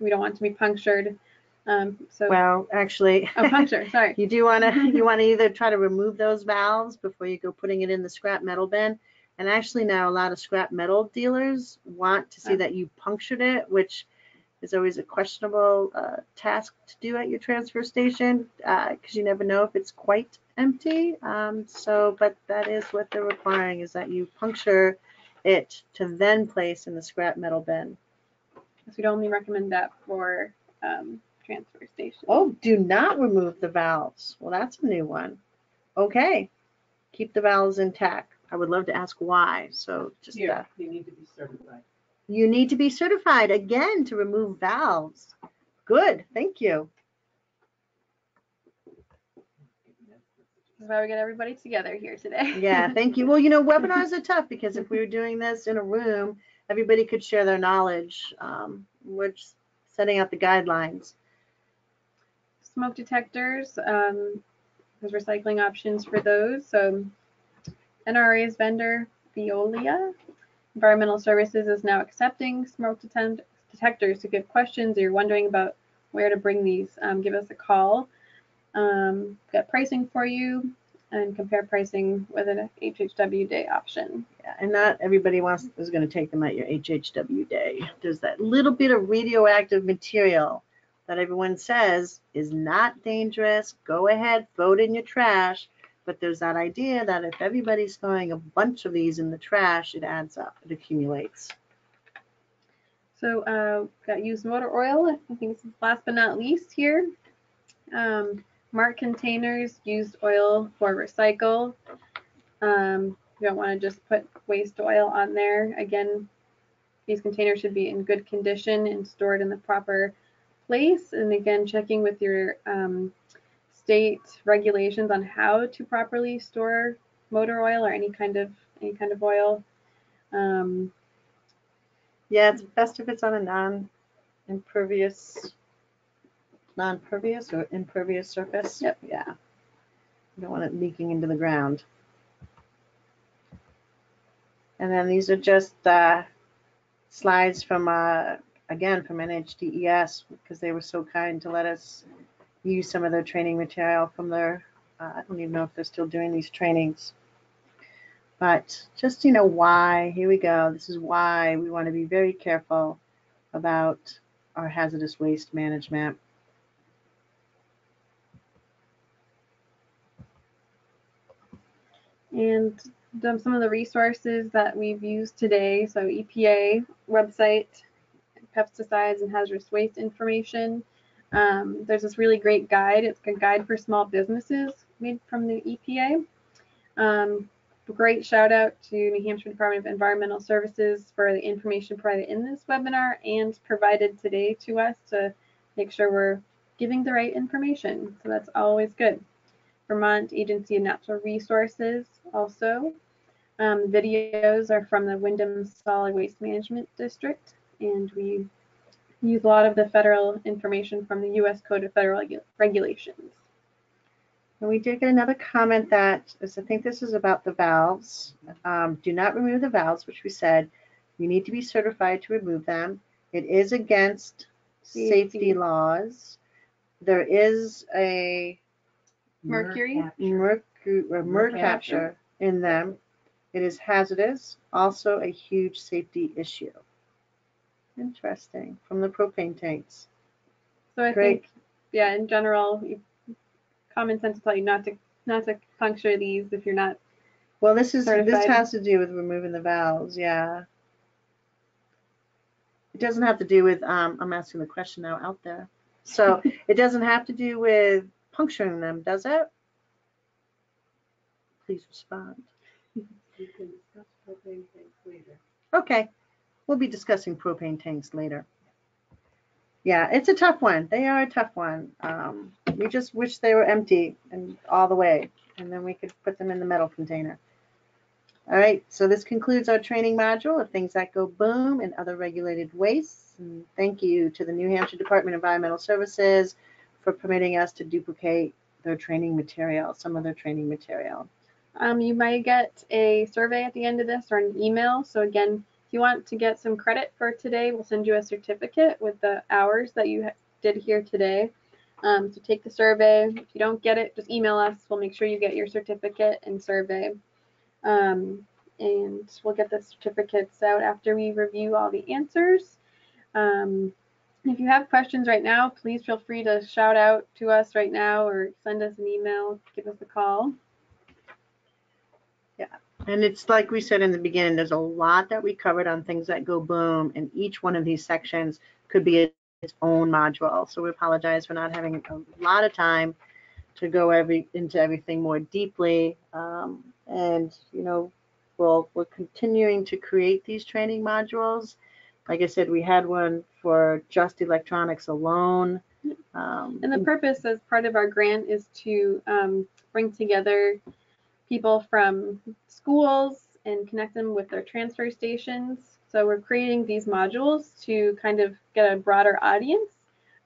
we don't want to be punctured. Well, actually, puncture, sorry. You do want to either try to remove those valves before you go putting it in the scrap metal bin. And actually now a lot of scrap metal dealers want to see that you punctured it, which is always a questionable task to do at your transfer station, because you never know if it's quite empty. But that is what they're requiring, is that you puncture it to then place in the scrap metal bin. So we'd only recommend that for transfer stations. Oh, do not remove the valves. Well, that's a new one. Okay, keep the valves intact. I would love to ask why. So just you need to be certified. You need to be certified again to remove valves. Good, thank you. That's why we got everybody together here today. Yeah, thank you. Well, webinars are tough, because if we were doing this in a room, everybody could share their knowledge. We're just setting out the guidelines. Smoke detectors, there's recycling options for those. So NRA's vendor, Veolia Environmental Services, is now accepting smoke detectors. So if you have questions or you're wondering about where to bring these, give us a call. We've got pricing for you, and compare pricing with an HHW day option. Yeah, and not everybody is going to take them at your HHW day. There's that little bit of radioactive material that everyone says is not dangerous. Go ahead, throw it in your trash. But there's that idea that if everybody's throwing a bunch of these in the trash, it adds up, it accumulates. So got used motor oil, I think this is last but not least here. Mark containers, used oil for recycle. You don't want to just put waste oil on there. Again, these containers should be in good condition and stored in the proper place. And again, checking with your state regulations on how to properly store motor oil or any kind of oil. Yeah, it's best if it's on a impervious surface. Yep. Yeah. You don't want it leaking into the ground. And then these are just slides from, again, from NHDES, because they were so kind to let us use some of their training material from their, I don't even know if they're still doing these trainings. But just, you know, why, here we go. This is why we want to be very careful about our hazardous waste management. And some of the resources that we've used today, so EPA website, pesticides and hazardous waste information. There's this really great guide. It's a guide for small businesses made from the EPA. Great shout out to New Hampshire Department of Environmental Services for the information provided in this webinar and provided today to us to make sure we're giving the right information. So that's always good. Vermont Agency of Natural Resources also. Videos are from the Windham Solid Waste Management District, and we use a lot of the federal information from the U.S. Code of Federal Regulations. And we did get another comment that is, I think this is about the valves. Do not remove the valves, which we said you need to be certified to remove them. It is against safety laws. There is a mercury or mer capture in them. It is hazardous, also a huge safety issue. Interesting. From the propane tanks. So I think, yeah, in general, common sense will tell you not to puncture these if you're not. Well, this has to do with removing the valves. Yeah. It doesn't have to do with. I'm asking the question now out there, so it doesn't have to do with puncturing them, does it? Please respond. We can discuss propane tanks later. Okay, we'll be discussing propane tanks later. Yeah, it's a tough one. They are a tough one. We just wish they were empty and all the way, and then we could put them in the metal container. All right, so this concludes our training module of things that go boom and other regulated wastes. And thank you to the New Hampshire Department of Environmental Services for permitting us to duplicate their training material, some of their training material. You might get a survey at the end of this or an email. So again, if you want to get some credit for today, we'll send you a certificate with the hours that you did here today. So take the survey. If you don't get it, just email us. We'll make sure you get your certificate and survey. And we'll get the certificates out after we review all the answers. If you have questions right now, please feel free to shout out to us right now or send us an email, give us a call. Yeah, and it's like we said in the beginning, there's a lot that we covered on things that go boom, and each one of these sections could be its own module. So we apologize for not having a lot of time to go into everything more deeply. And, you know, we're continuing to create these training modules. Like I said, we had one for just electronics alone. And the purpose as part of our grant is to bring together people from schools and connect them with their transfer stations. So we're creating these modules to kind of get a broader audience.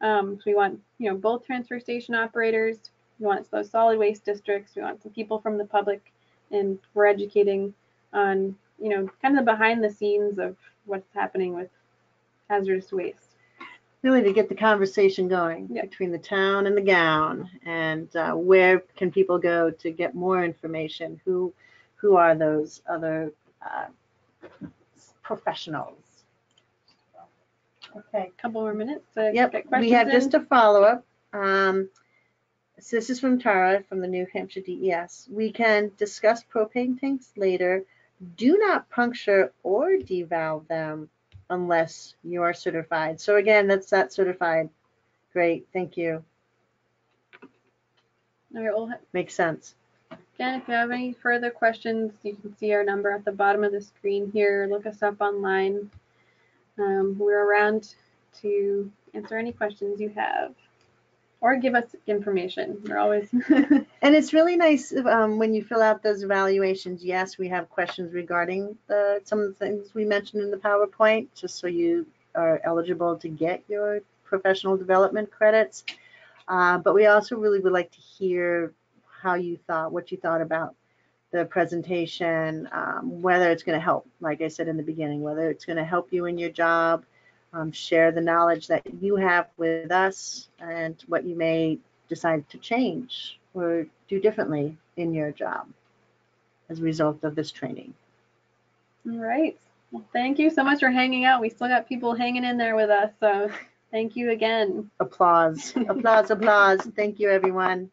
So we want, you know, both transfer station operators, we want those solid waste districts, we want some people from the public, and we're educating on, you know, kind of the behind the scenes of what's happening with hazardous waste. Really to get the conversation going, yeah, between the town and the gown, and where can people go to get more information? Who are those other professionals? Okay, a couple more minutes. Yep, we have just a follow-up. So this is from Tara from the New Hampshire DES. We can discuss propane tanks later. Do not puncture or devalve them unless you are certified. So again, that's that certified. Great, thank you. All right, well, makes sense. Again, if you have any further questions, you can see our number at the bottom of the screen here. Look us up online. We're around to answer any questions you have or give us information. We're always. And it's really nice when you fill out those evaluations. Yes, we have questions regarding some of the things we mentioned in the PowerPoint, just so you are eligible to get your professional development credits. But we also really would like to hear how you thought, what you thought about the presentation, whether it's going to help, like I said in the beginning, whether it's going to help you in your job, share the knowledge that you have with us and what you may decide to change or do differently in your job as a result of this training. All right. Well, thank you so much for hanging out. We still got people hanging in there with us, so thank you again. Applause, applause, applause. Thank you, everyone.